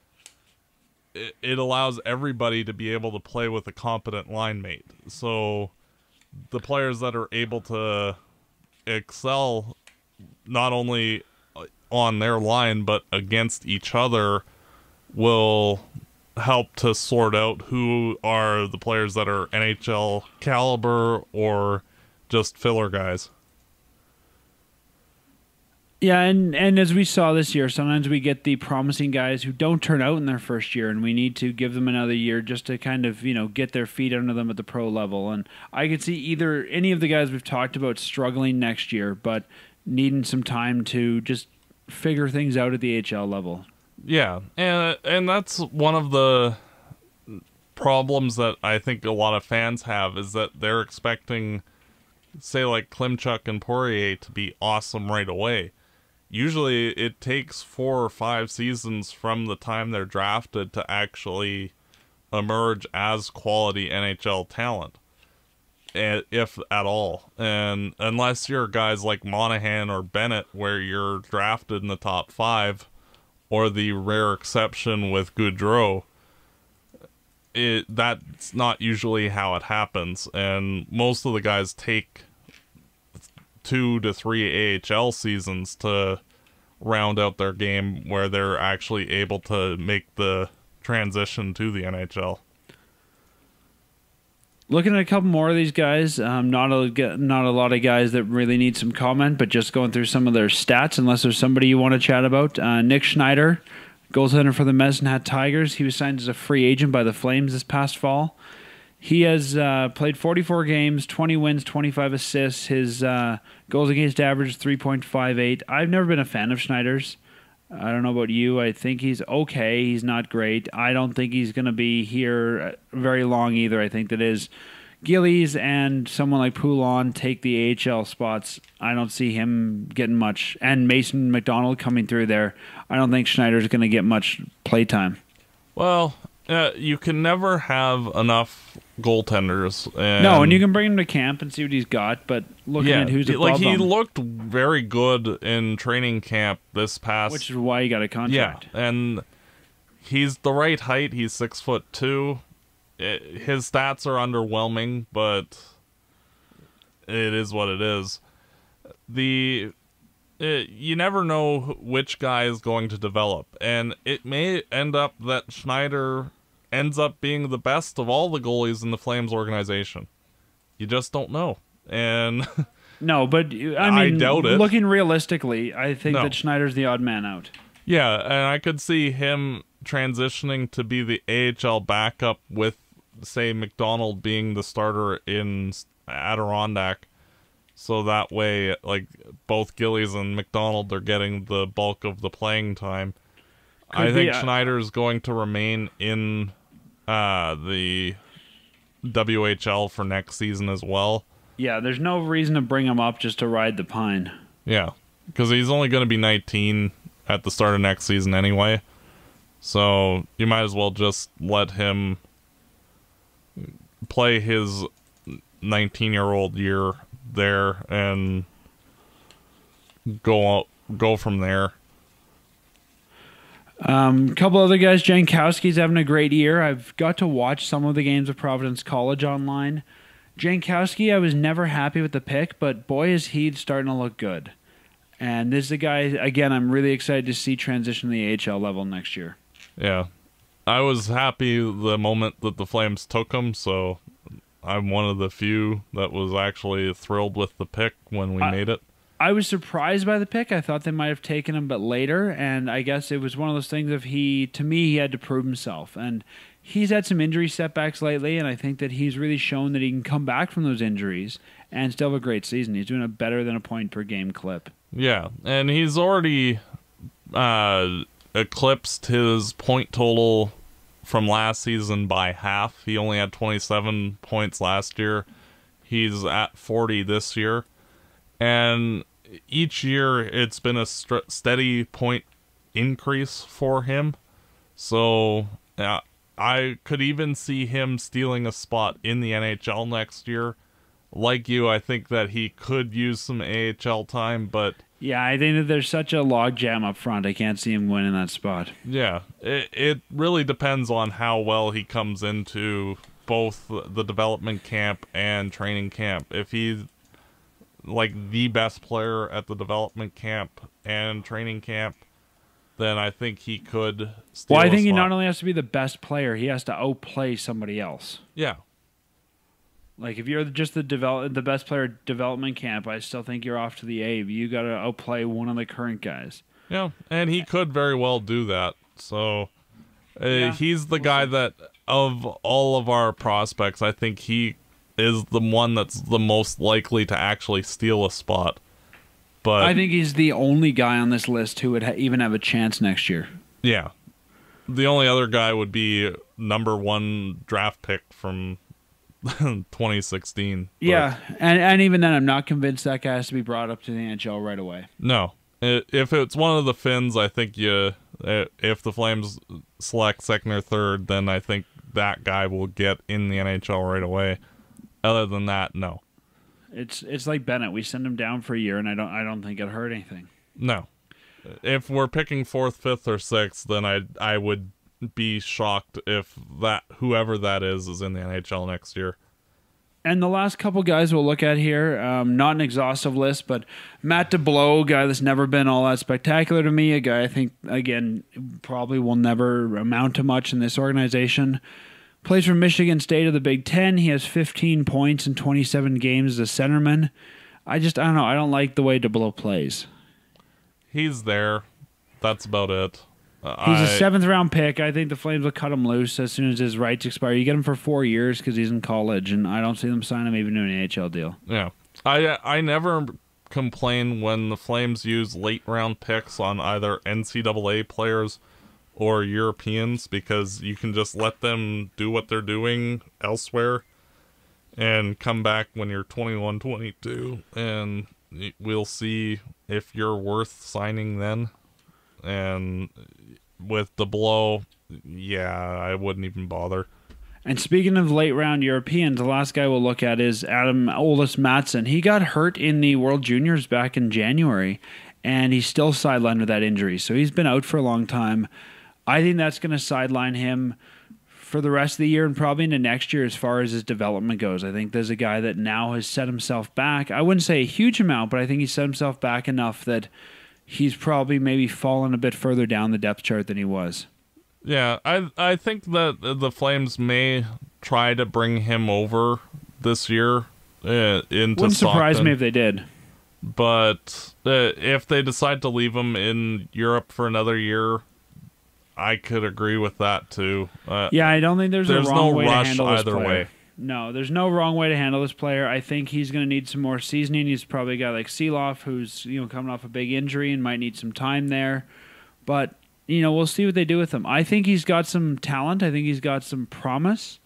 it allows everybody to be able to play with a competent line mate. So the players that are able to excel not only on their line but against each other will help to sort out who are the players that are NHL caliber or just filler guys. Yeah, and as we saw this year, sometimes we get the promising guys who don't turn out in their first year, and we need to give them another year just to kind of, you know, get their feet under them at the pro level. And I could see either any of the guys we've talked about struggling next year, but needing some time to just figure things out at the HL level. Yeah, and that's one of the problems that I think a lot of fans have, is that they're expecting, say, like Klimchuk and Poirier to be awesome right away. Usually it takes 4 or 5 seasons from the time they're drafted to actually emerge as quality NHL talent, if at all. And unless you're guys like Monahan or Bennett, where you're drafted in the top 5, or the rare exception with Gaudreau, that's not usually how it happens. And most of the guys take 2 to 3 AHL seasons to round out their game where they're actually able to make the transition to the NHL. Looking at a couple more of these guys, not a lot of guys that really need some comment, but just going through some of their stats, unless there's somebody you want to chat about. Nick Schneider, goaltender for the Medicine Hat Tigers. He was signed as a free agent by the Flames this past fall. He has played 44 games, 20 wins, 25 assists. His goals against average is 3.58. I've never been a fan of Schneider's. I don't know about you. I think he's okay. He's not great. I don't think he's going to be here very long either. I think that is Gillies and someone like Poulin take the AHL spots. I don't see him getting much. And Mason McDonald coming through there. I don't think Schneider's going to get much playtime. Well, you can never have enough goaltenders. No, and you can bring him to camp and see what he's got, but looking at who's above him. He looked very good in training camp this past... Which is why he got a contract. Yeah, and he's the right height. He's 6'2". His stats are underwhelming, but it is what it is. You never know which guy is going to develop, and it may end up that Schneider ends up being the best of all the goalies in the Flames organization. You just don't know. And no, but I mean, doubt it. Looking realistically, I think that Schneider's the odd man out. Yeah, and I could see him transitioning to be the AHL backup with, say, McDonald being the starter in Adirondack. So that way, like, both Gillies and McDonald are getting the bulk of the playing time. I think Schneider is going to remain in the WHL for next season as well. Yeah, there's no reason to bring him up just to ride the pine. Yeah, because he's only going to be 19 at the start of next season anyway. So you might as well just let him play his 19-year-old year there and go from there. A couple other guys. Jankowski's having a great year. I've got to watch some of the games of Providence College online. Jankowski, I was never happy with the pick, but boy is he starting to look good. And this is a guy, again, I'm really excited to see transition to the AHL level next year. Yeah. I was happy the moment that the Flames took him, so I'm one of the few that was actually thrilled with the pick when we made it. I was surprised by the pick. I thought they might have taken him, but later, and I guess it was one of those things of to me, he had to prove himself, and he's had some injury setbacks lately, and I think that he's really shown that he can come back from those injuries and still have a great season. He's doing a better than a point per game clip. Yeah, and he's already eclipsed his point total from last season by half. He only had 27 points last year. He's at 40 this year. And each year it's been a steady point increase for him. So I could even see him stealing a spot in the NHL next year. Like you, I think that he could use some AHL time, but... Yeah, I think that there's such a logjam up front. I can't see him winning that spot. Yeah, it really depends on how well he comes into both the development camp and training camp. If he's like the best player at the development camp and training camp, then I think he could steal a spot. He not only has to be the best player, he has to outplay somebody else. Yeah. Like, if you're just the best player at development camp, I still think you're off to the A. You got to outplay one of the current guys. Yeah, and he could very well do that. So he's the guy that, of all of our prospects, I think he is the one that's the most likely to actually steal a spot. But I think he's the only guy on this list who would even have a chance next year. Yeah. The only other guy would be #1 draft pick from... 2016. Yeah, and even then, I'm not convinced that guy has to be brought up to the NHL right away. No. If it's one of the Finns, I think if the Flames select second or third, then I think that guy will get in the NHL right away. Other than that, no. It's like Bennett. We send him down for a year, and I don't think it hurt anything. No. If we're picking 4th, 5th, or 6th, then I would be shocked if whoever that is in the NHL next year. And the last couple guys we'll look at here, not an exhaustive list, but Matt DeBlow, a guy that's never been all that spectacular to me, a guy I think, again, probably will never amount to much in this organization. Plays for Michigan State of the Big Ten. He has 15 points in 27 games as a centerman. I don't know. I don't like the way DeBlow plays. He's there. That's about it. He's a 7th-round pick. I think the Flames will cut him loose as soon as his rights expire. You get him for 4 years because he's in college, and I don't see them sign him even to an AHL deal. Yeah. I never complain when the Flames use late-round picks on either NCAA players or Europeans, because you can just let them do what they're doing elsewhere and come back when you're 21, 22, and we'll see if you're worth signing then. And with DeBlow, yeah, I wouldn't even bother. And speaking of late-round Europeans, the last guy we'll look at is Adam Olas Mattsson. He got hurt in the World Juniors back in January, and he's still sidelined with that injury. So he's been out for a long time. I think that's going to sideline him for the rest of the year and probably into next year as far as his development goes. I think there's a guy that now has set himself back. I wouldn't say a huge amount, but I think he's set himself back enough that he's probably maybe fallen a bit further down the depth chart than he was. Yeah, I think that the Flames may try to bring him over this year into Stockton. Wouldn't surprise me if they did. But if they decide to leave him in Europe for another year, I could agree with that too. Yeah, I don't think there's a wrong way to handle this player. No, there's no wrong way to handle this player. I think he's going to need some more seasoning. He's probably a guy like Sieloff, who's coming off a big injury and might need some time there. But we'll see what they do with him. I think he's got some talent. I think he's got some promise.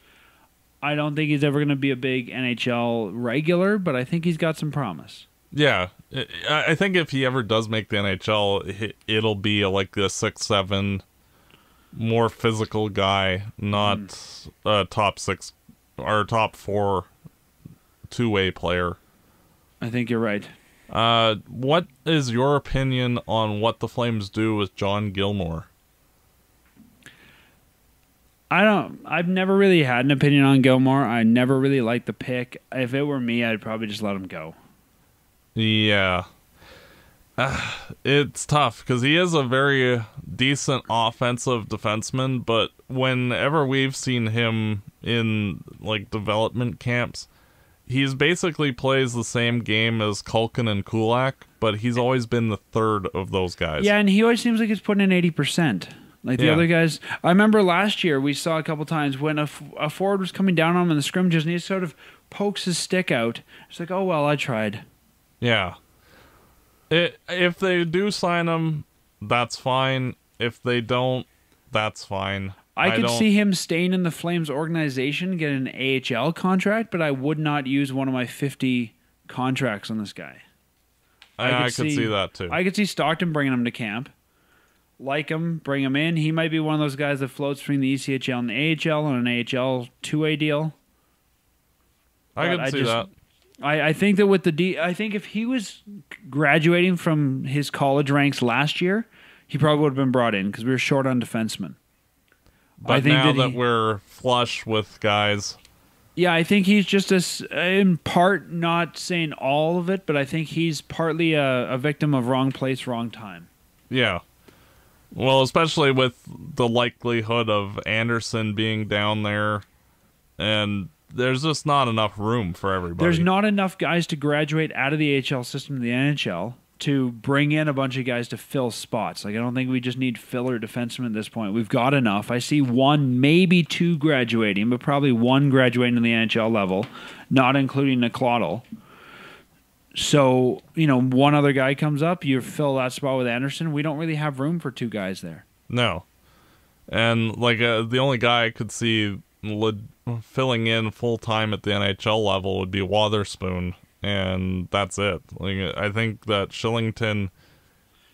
I don't think he's ever going to be a big NHL regular, but I think he's got some promise. Yeah, I think if he ever does make the NHL, it'll be like the 6-7, more physical guy, not a top 6. Our top 4 two-way player. I think you're right. What is your opinion on what the Flames do with Jon Gilmour? I've never really had an opinion on Gilmour. I never really liked the pick. If it were me, I'd probably just let him go. Yeah. It's tough because he is a very decent offensive defenseman, but whenever we've seen him in like development camps, he's basically plays the same game as Culkin and Kulak, but he's always been the third of those guys. Yeah, and he always seems like he's putting in 80%. Like the other guys. I remember last year we saw a couple times when a forward was coming down on him in the scrimmages and he sort of pokes his stick out. It's like, oh, well, I tried. Yeah. If they do sign him, that's fine. If they don't, that's fine. I could see him staying in the Flames organization, get an AHL contract, but I would not use one of my 50 contracts on this guy. I could see that too. I could see Stockton bringing him to camp. Like him, bring him in. He might be one of those guys that floats between the ECHL and the AHL on an AHL 2A deal. I could see that. I think that with the I think if he was graduating from his college ranks last year, he probably would have been brought in because we were short on defensemen. But I think now that we're flush with guys. Yeah, I think he's just in part, not saying all of it, but I think he's partly a victim of wrong place, wrong time. Yeah. Well, especially with the likelihood of Andersson being down there, and there's just not enough room for everybody. There's not enough guys to graduate out of the AHL system to the NHL to bring in a bunch of guys to fill spots. Like, I don't think we just need filler defensemen at this point. We've got enough. I see one, maybe two graduating, but probably one graduating to the NHL level, not including Naklodal. So, you know, one other guy comes up, you fill that spot with Andersson. We don't really have room for two guys there. No. And, like, the only guy I could see filling in full-time at the NHL level would be Wotherspoon, and that's it. Like, I think that Shillington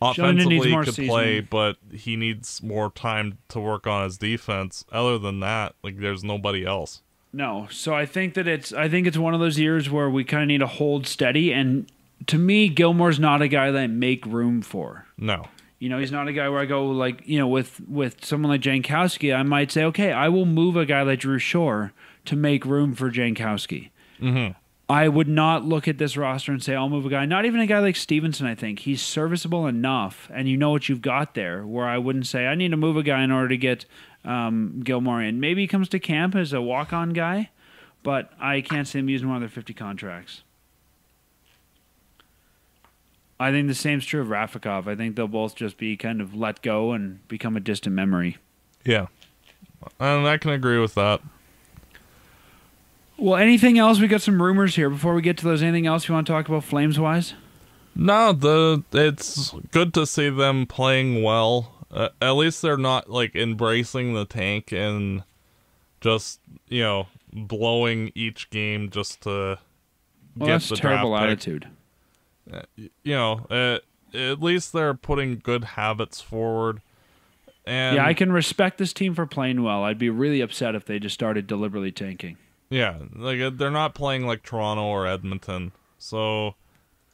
offensively could play, but he needs more time to work on his defense. Other than that, like, there's nobody else. No, so I think that it's one of those years where we kind of need to hold steady, and to me, Gilmour's not a guy that I make room for. No. You know, he's not a guy where I go, like, you know, with someone like Jankowski, I might say, okay, I will move a guy like Drew Shore to make room for Jankowski. Mm-hmm. I would not look at this roster and say, I'll move a guy. Not even a guy like Stevenson, I think. He's serviceable enough, and you know what you've got there, where I wouldn't say, I need to move a guy in order to get Gilmour in. Maybe he comes to camp as a walk-on guy, but I can't see him using one of their 50 contracts. I think the same's true of Rafikov. I think they'll both just be kind of let go and become a distant memory. Yeah. And I can agree with that. Well, anything else? We got some rumors here. Before we get to those, anything else you want to talk about Flames-wise? No, it's good to see them playing well. At least they're not, like, embracing the tank and just, you know, blowing each game just to get the draft pick. That's a terrible attitude. You know, at least they're putting good habits forward. And yeah, I can respect this team for playing well. I'd be really upset if they just started deliberately tanking. Yeah, like, they're not playing like Toronto or Edmonton. So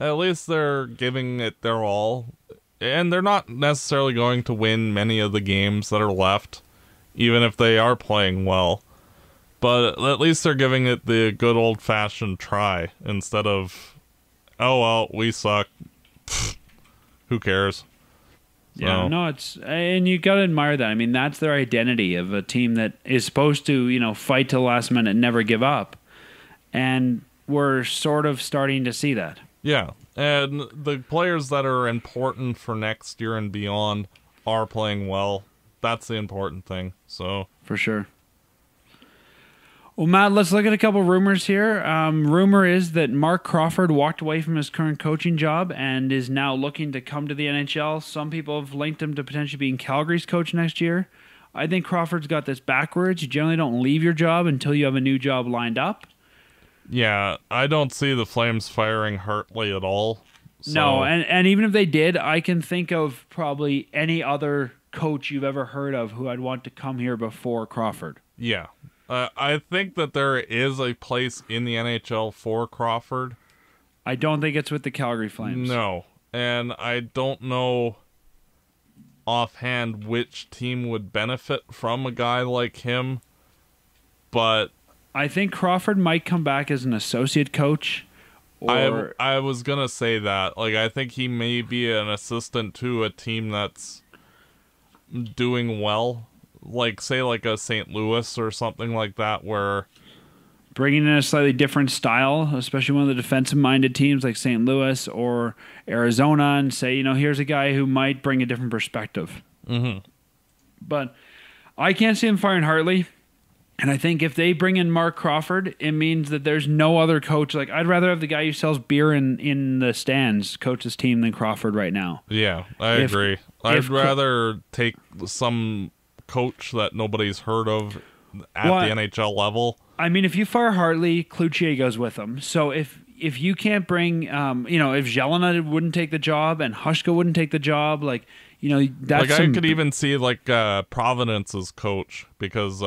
at least they're giving it their all. And they're not necessarily going to win many of the games that are left, even if they are playing well. But at least they're giving it the good old-fashioned try instead of, oh, well, we suck. Who cares? So. Yeah, no, and you got to admire that. I mean, that's their identity of a team that is supposed to, you know, fight till the last minute and never give up. And we're sort of starting to see that. Yeah. And the players that are important for next year and beyond are playing well. That's the important thing. So for sure. Well, Matt, let's look at a couple rumors here. Rumor is that Mark Crawford walked away from his current coaching job and is now looking to come to the NHL. Some people have linked him to potentially being Calgary's coach next year. I think Crawford's got this backwards. You generally don't leave your job until you have a new job lined up. Yeah, I don't see the Flames firing Hartley at all. So. No, and even if they did, I can think of probably any other coach you've ever heard of who I'd want to come here before Crawford. Yeah, I think that there is a place in the NHL for Crawford. I don't think it's with the Calgary Flames. No, and I don't know offhand which team would benefit from a guy like him, but I think Crawford might come back as an associate coach Or... I was gonna say that. Like, I think he may be an assistant to a team that's doing well. Like, say, like a St. Louis or something like that, where... Bringing in a slightly different style, especially one of the defensive-minded teams like St. Louis or Arizona, and say, you know, here's a guy who might bring a different perspective. Mm-hmm. But I can't see him firing Hartley. And I think if they bring in Mark Crawford, it means that there's no other coach. Like, I'd rather have the guy who sells beer in the stands coach his team than Crawford right now. Yeah, I agree. I'd rather take some coach that nobody's heard of at the NHL level. I mean, if you fire Hartley, Cloutier goes with him. So if you can't bring, you know, if Jelena wouldn't take the job and Huska wouldn't take the job, like, you know, that's like I could even see like Providence's coach because.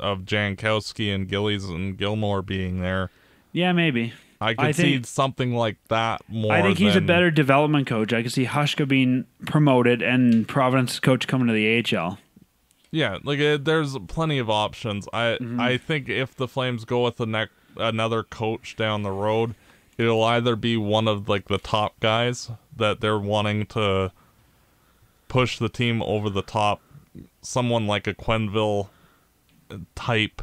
Of Jankowski and Gillies and Gilmour being there. Yeah, maybe. I could see something like that more. I think he's a better development coach. I could see Huska being promoted and Providence's coach coming to the AHL. Yeah, like there's plenty of options. I think if the Flames go with another coach down the road, it'll either be one of like the top guys that they're wanting to push the team over the top, someone like a Quenneville type,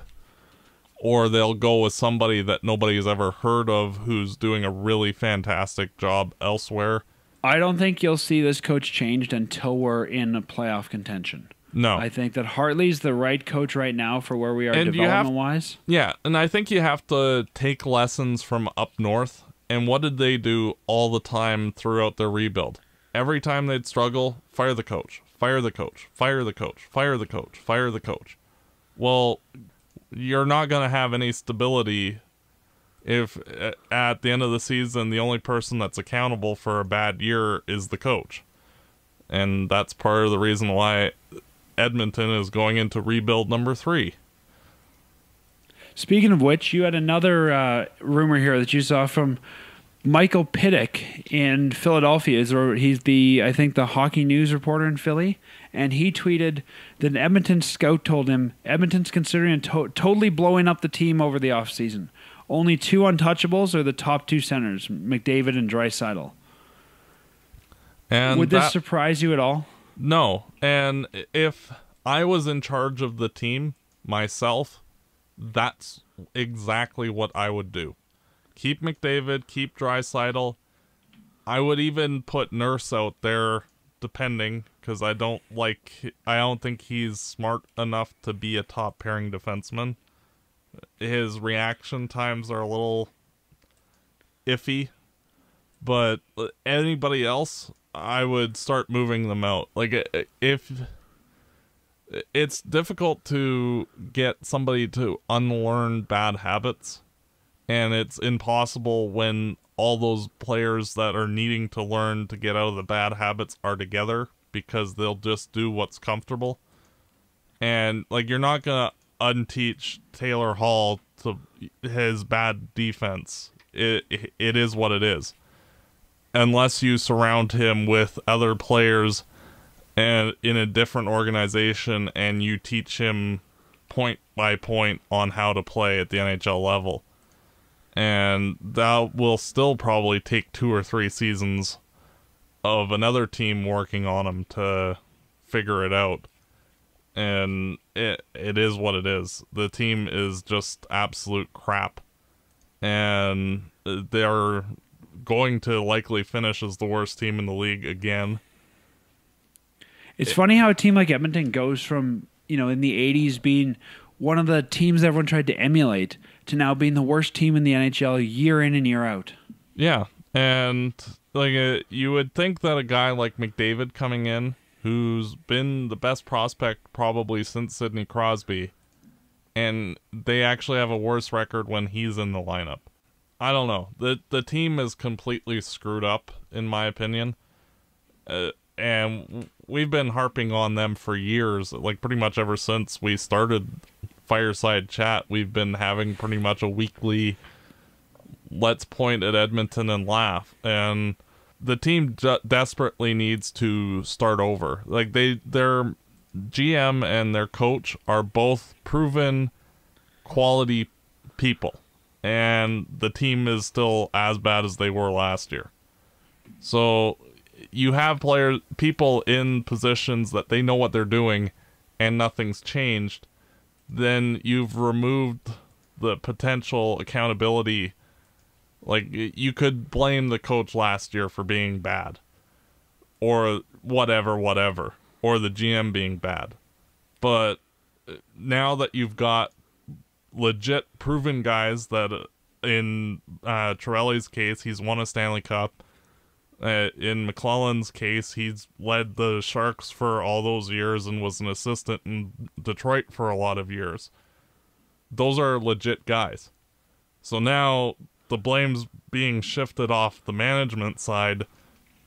or they'll go with somebody that nobody's ever heard of who's doing a really fantastic job elsewhere. I don't think you'll see this coach changed until we're in a playoff contention. No. I think that Hartley's the right coach right now for where we are development-wise. Yeah, and I think you have to take lessons from up north. And what did they do all the time throughout their rebuild? Every time they'd struggle, fire the coach, fire the coach, fire the coach, fire the coach, fire the coach. Well, you're not going to have any stability if at the end of the season the only person that's accountable for a bad year is the coach. And that's part of the reason why Edmonton is going into rebuild number 3. Speaking of which, you had another rumor here that you saw from Michael Pidick in Philadelphia. He's the hockey news reporter in Philly. And he tweeted that an Edmonton scout told him Edmonton's considering totally blowing up the team over the offseason. Only 2 untouchables are the top 2 centers, McDavid and Draisaitl. Would this surprise you at all? No. And if I was in charge of the team myself, that's exactly what I would do. Keep McDavid, keep Draisaitl. I would even put Nurse out there, depending, because I don't think he's smart enough to be a top pairing defenseman. His reaction times are a little iffy, but anybody else, I would start moving them out. Like, if it's difficult to get somebody to unlearn bad habits, and it's impossible when all those players that are needing to learn to get out of the bad habits are together, because they'll just do what's comfortable. And, like, you're not going to unteach Taylor Hall to his bad defense. It is what it is. Unless you surround him with other players and in a different organization and you teach him point by point on how to play at the NHL level. And that will still probably take 2 or 3 seasons of another team working on him to figure it out. And it is what it is. The team is just absolute crap. And they're going to likely finish as the worst team in the league again. It's funny how a team like Edmonton goes from, you know, in the 80s being one of the teams everyone tried to emulate to now being the worst team in the NHL year in and year out. Yeah, and like you would think that a guy like McDavid coming in, who's been the best prospect probably since Sidney Crosby, and they actually have a worse record when he's in the lineup. I don't know. The team is completely screwed up, in my opinion. And we've been harping on them for years, like pretty much ever since we started Fireside Chat. We've been having pretty much a weekly let's point at Edmonton and laugh, and the team desperately needs to start over. Like, their GM and their coach are both proven quality people, and the team is still as bad as they were last year. So you have people in positions that they know what they're doing and nothing's changed. Then you've removed the potential accountability. Like, you could blame the coach last year for being bad, or whatever, or the GM being bad. But now that you've got legit proven guys that, in Torelli's case, he's won a Stanley Cup. In McClellan's case, he's led the Sharks for all those years and was an assistant in Detroit for a lot of years. Those are legit guys. So now the blame's being shifted off the management side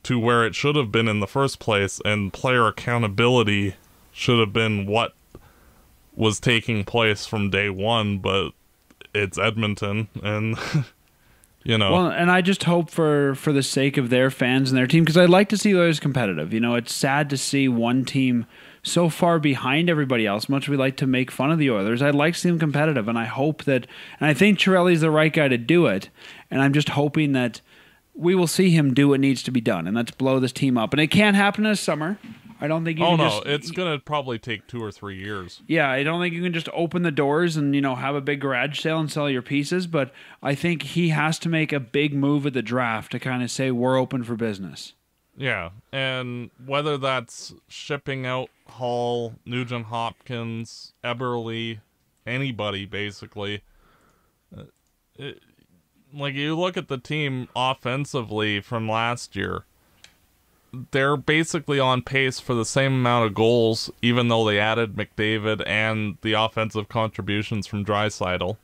to where it should have been in the first place, and player accountability should have been what was taking place from day one, but it's Edmonton, and... You know. Well, and I just hope for the sake of their fans and their team, because I'd like to see the Oilers competitive. You know, it's sad to see one team so far behind everybody else. Much as we like to make fun of the Oilers, I'd like to see them competitive, and I hope that, and I think Chiarelli's the right guy to do it, and I'm just hoping that we will see him do what needs to be done, and let's blow this team up. And it can't happen in the summer. I don't think you can just... Oh, no, it's going to probably take 2 or 3 years. Yeah, I don't think you can just open the doors and, you know, have a big garage sale and sell your pieces, but I think he has to make a big move at the draft to kind of say, we're open for business. Yeah, and whether that's shipping out Hall, Nugent Hopkins, Eberle, anybody, basically. Like, you look at the team offensively from last year, they're basically on pace for the same amount of goals, even though they added McDavid and the offensive contributions from Draisaitl.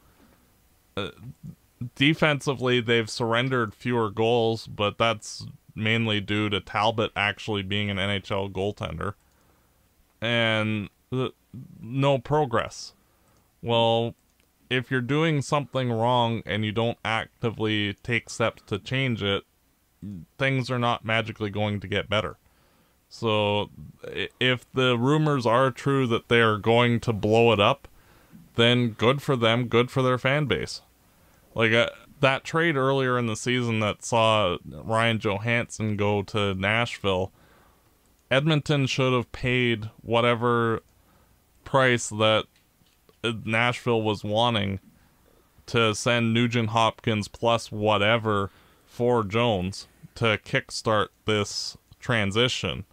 Defensively, they've surrendered fewer goals, but that's mainly due to Talbot actually being an NHL goaltender. And no progress. Well, if you're doing something wrong and you don't actively take steps to change it, things are not magically going to get better. So if the rumors are true that they're going to blow it up, then good for them, good for their fan base. Like that trade earlier in the season that saw Ryan Johansson go to Nashville, Edmonton should have paid whatever price that Nashville was wanting to send Nugent Hopkins plus whatever for Jones to kickstart this transition.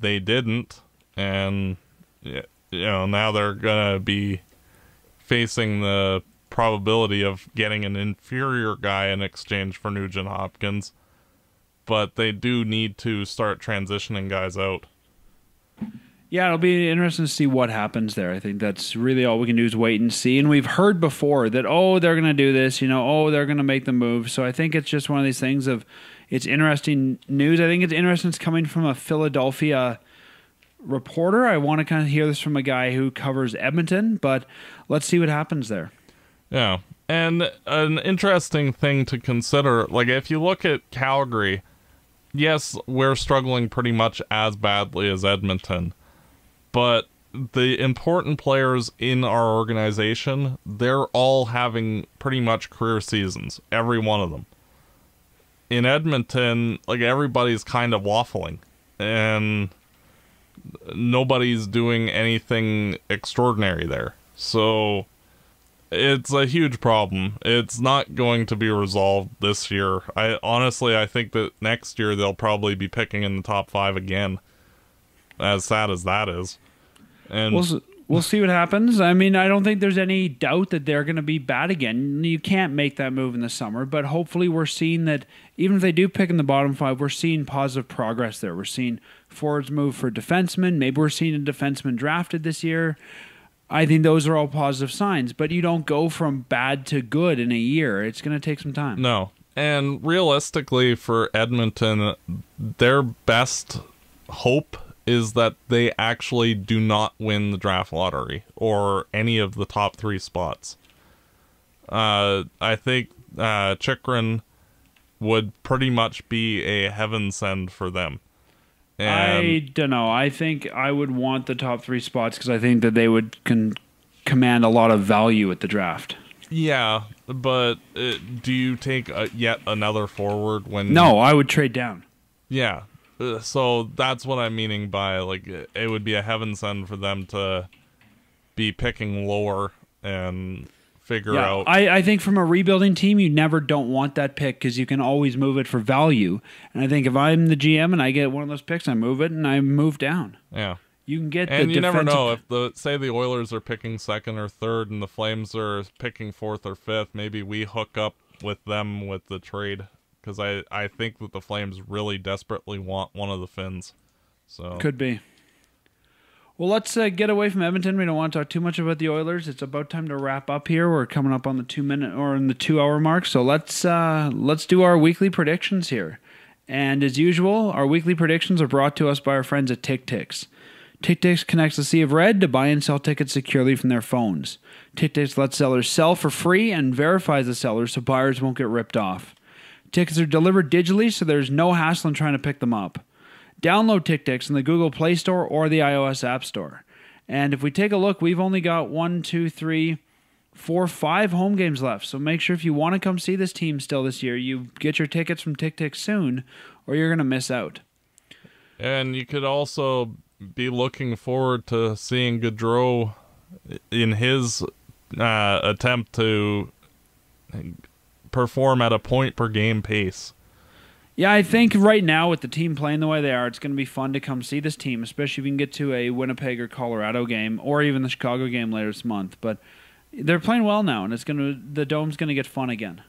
They didn't, and you know, now they're gonna be facing the probability of getting an inferior guy in exchange for Nugent Hopkins. But they do need to start transitioning guys out. Yeah, it'll be interesting to see what happens there. I think that's really all we can do is wait and see. And we've heard before that, oh, they're going to do this, you know, oh, they're going to make the move. So I think it's just one of these things of, it's interesting news. I think it's interesting it's coming from a Philadelphia reporter. I want to kind of hear this from a guy who covers Edmonton, but let's see what happens there. Yeah, and an interesting thing to consider, like if you look at Calgary, yes, we're struggling pretty much as badly as Edmonton. But the important players in our organization, they're all having pretty much career seasons, every one of them. In Edmonton, like everybody's kind of waffling, and nobody's doing anything extraordinary there. So it's a huge problem. It's not going to be resolved this year. I honestly think that next year they'll probably be picking in the top 5 again. As sad as that is. And we'll see what happens. I mean, I don't think there's any doubt that they're going to be bad again. You can't make that move in the summer, but hopefully we're seeing that even if they do pick in the bottom 5, we're seeing positive progress there. We're seeing forwards move for defensemen. Maybe we're seeing a defenseman drafted this year. I think those are all positive signs, but you don't go from bad to good in a year. It's going to take some time. No. And realistically for Edmonton, their best hope is that they actually do not win the draft lottery or any of the top 3 spots. I think Chychrun would pretty much be a heaven send for them. And I don't know. I think I would want the top 3 spots because I think that they would command a lot of value at the draft. Yeah, but do you take yet another forward when... No, I would trade down. Yeah, so that's what I'm meaning by, like, it would be a heaven send for them to be picking lower and figure out... I think from a rebuilding team, you never don't want that pick because you can always move it for value. And I think if I'm the GM and I get one of those picks, I move it and I move down. Yeah. You can get and you never know if say the Oilers are picking second or third and the Flames are picking fourth or fifth. Maybe we hook up with them with the trade because I think that the Flames really desperately want one of the Finns. So could be. Well, let's get away from Edmonton. We don't want to talk too much about the Oilers. It's about time to wrap up here. We're coming up on the 2 minute or in the 2 hour mark. So let's do our weekly predictions here. And as usual, our weekly predictions are brought to us by our friends at Tick Ticks. TickTix connects the sea of red to buy and sell tickets securely from their phones. TickTix lets sellers sell for free and verifies the sellers so buyers won't get ripped off. Tickets are delivered digitally, so there's no hassle in trying to pick them up. Download TickTix in the Google Play Store or the iOS App Store. And if we take a look, we've only got 5 home games left. So make sure if you want to come see this team still this year, you get your tickets from TickTix soon, or you're going to miss out. And you could also be looking forward to seeing Gaudreau in his attempt to perform at a point per game pace. Yeah, I think right now with the team playing the way they are, it's going to be fun to come see this team, especially if you can get to a Winnipeg or Colorado game or even the Chicago game later this month. But they're playing well now, and the dome's going to get fun again.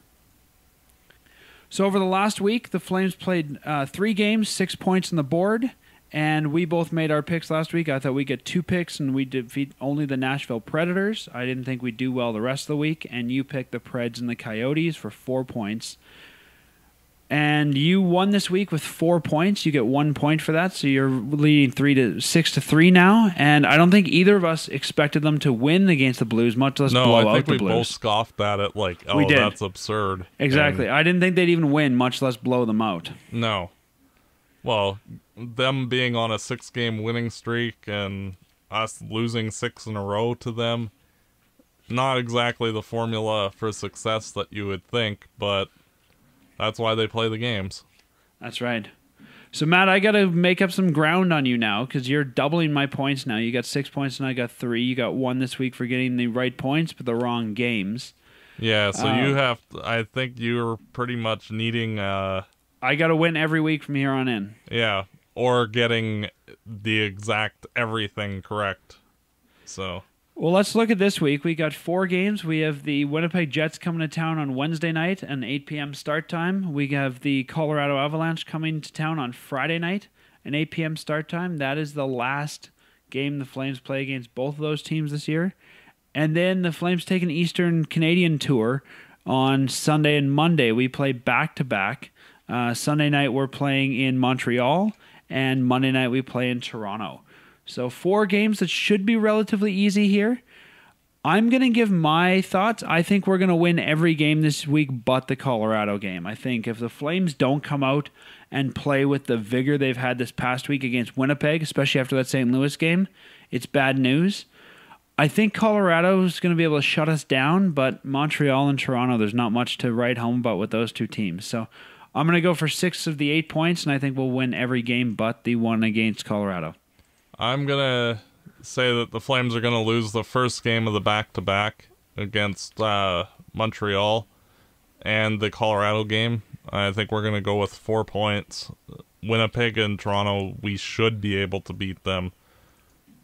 So over the last week, the Flames played 3 games, 6 points on the board. And we both made our picks last week. I thought we'd get 2 picks, and we defeat only the Nashville Predators. I didn't think we'd do well the rest of the week. And you picked the Preds and the Coyotes for 4 points. And you won this week with 4 points. You get 1 point for that, so you're leading 6-3 now. And I don't think either of us expected them to win against the Blues, much less blow out the Blues. No, I think we both scoffed at it like, oh, that's absurd. Exactly. And I didn't think they'd even win, much less blow them out. No. Well, them being on a 6-game winning streak and us losing 6 in a row to them, not exactly the formula for success that you would think, but that's why they play the games. That's right. So, Matt, I got to make up some ground on you now because you're doubling my points now. You got 6 points and I got 3. You got 1 this week for getting the right points but the wrong games. Yeah, so you have to, I think you're pretty much needing... I got to win every week from here on in. Yeah. Or getting the exact everything correct. So, well, let's look at this week. We got 4 games. We have the Winnipeg Jets coming to town on Wednesday night, an 8 p.m. start time. We have the Colorado Avalanche coming to town on Friday night, an 8 p.m. start time. That is the last game the Flames play against both of those teams this year. And then the Flames take an Eastern Canadian tour on Sunday and Monday. We play back-to-back. Sunday night we're playing in Montreal, and Monday night we play in Toronto. So 4 games that should be relatively easy here. I'm going to give my thoughts. I think we're going to win every game this week but the Colorado game. I think if the Flames don't come out and play with the vigor they've had this past week against Winnipeg, especially after that St. Louis game, it's bad news. I think Colorado is going to be able to shut us down, but Montreal and Toronto, there's not much to write home about with those two teams. So I'm going to go for 6 of the 8 points, and I think we'll win every game but the one against Colorado. I'm going to say that the Flames are going to lose the first game of the back-to-back against Montreal and the Colorado game. I think we're going to go with 4 points. Winnipeg and Toronto, we should be able to beat them.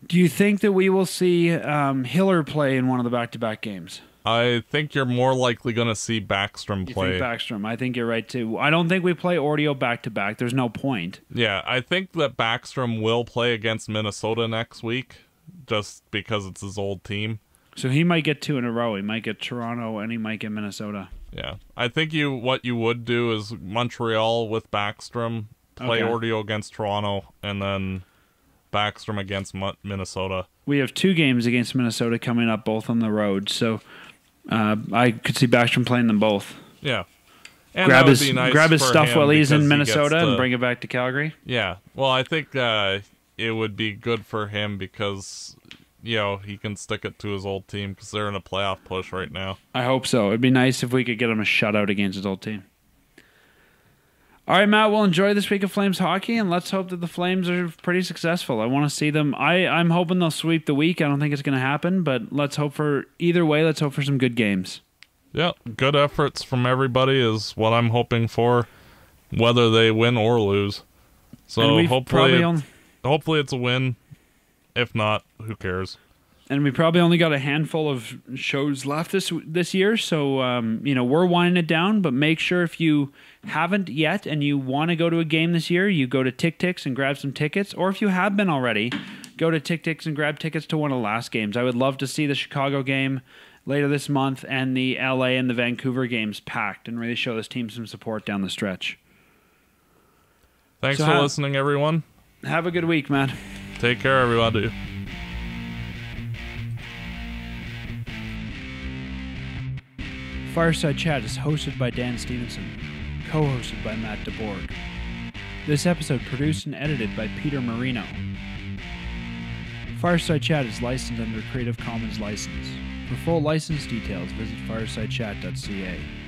Do you think that we will see Hiller play in one of the back-to-back games? I think you're more likely going to see Backstrom play. You think Backstrom. I think you're right, too. I don't think we play Ordeo back-to-back. There's no point. Yeah, I think that Backstrom will play against Minnesota next week just because it's his old team. So he might get 2 in a row. He might get Toronto, and he might get Minnesota. Yeah. I think what you would do is Montreal with Backstrom, play Ordeo against Toronto, and then Backstrom against Minnesota. We have 2 games against Minnesota coming up, both on the road, so... I could see Backstrom playing them both. Yeah. And grab his stuff while he's in Minnesota and bring it back to Calgary. Yeah. Well, I think it would be good for him because you know, he can stick it to his old team because they're in a playoff push right now. I hope so. It'd be nice if we could get him a shutout against his old team. All right, Matt, we'll enjoy this week of Flames hockey, and let's hope that the Flames are pretty successful. I want to see them. I'm hoping they'll sweep the week. I don't think it's going to happen, but let's hope for either way. Let's hope for some good games. Yeah, good efforts from everybody is what I'm hoping for, whether they win or lose. So hopefully it's a win. If not, who cares? And we probably only got a handful of shows left this year, so you know, we're winding it down. But make sure if you haven't yet and you want to go to a game this year, you go to Tick Ticks and grab some tickets. Or if you have been already, go to Tick Ticks and grab tickets to one of the last games. I would love to see the Chicago game later this month and the LA and the Vancouver games packed, and really show this team some support down the stretch. Thanks for listening, everyone. Have a good week, man. Take care, everybody. Fireside Chat is hosted by Dan Stevenson, co-hosted by Matt DeBorg. This episode produced and edited by Peter Marino. Fireside Chat is licensed under a Creative Commons license. For full license details, visit firesidechat.ca.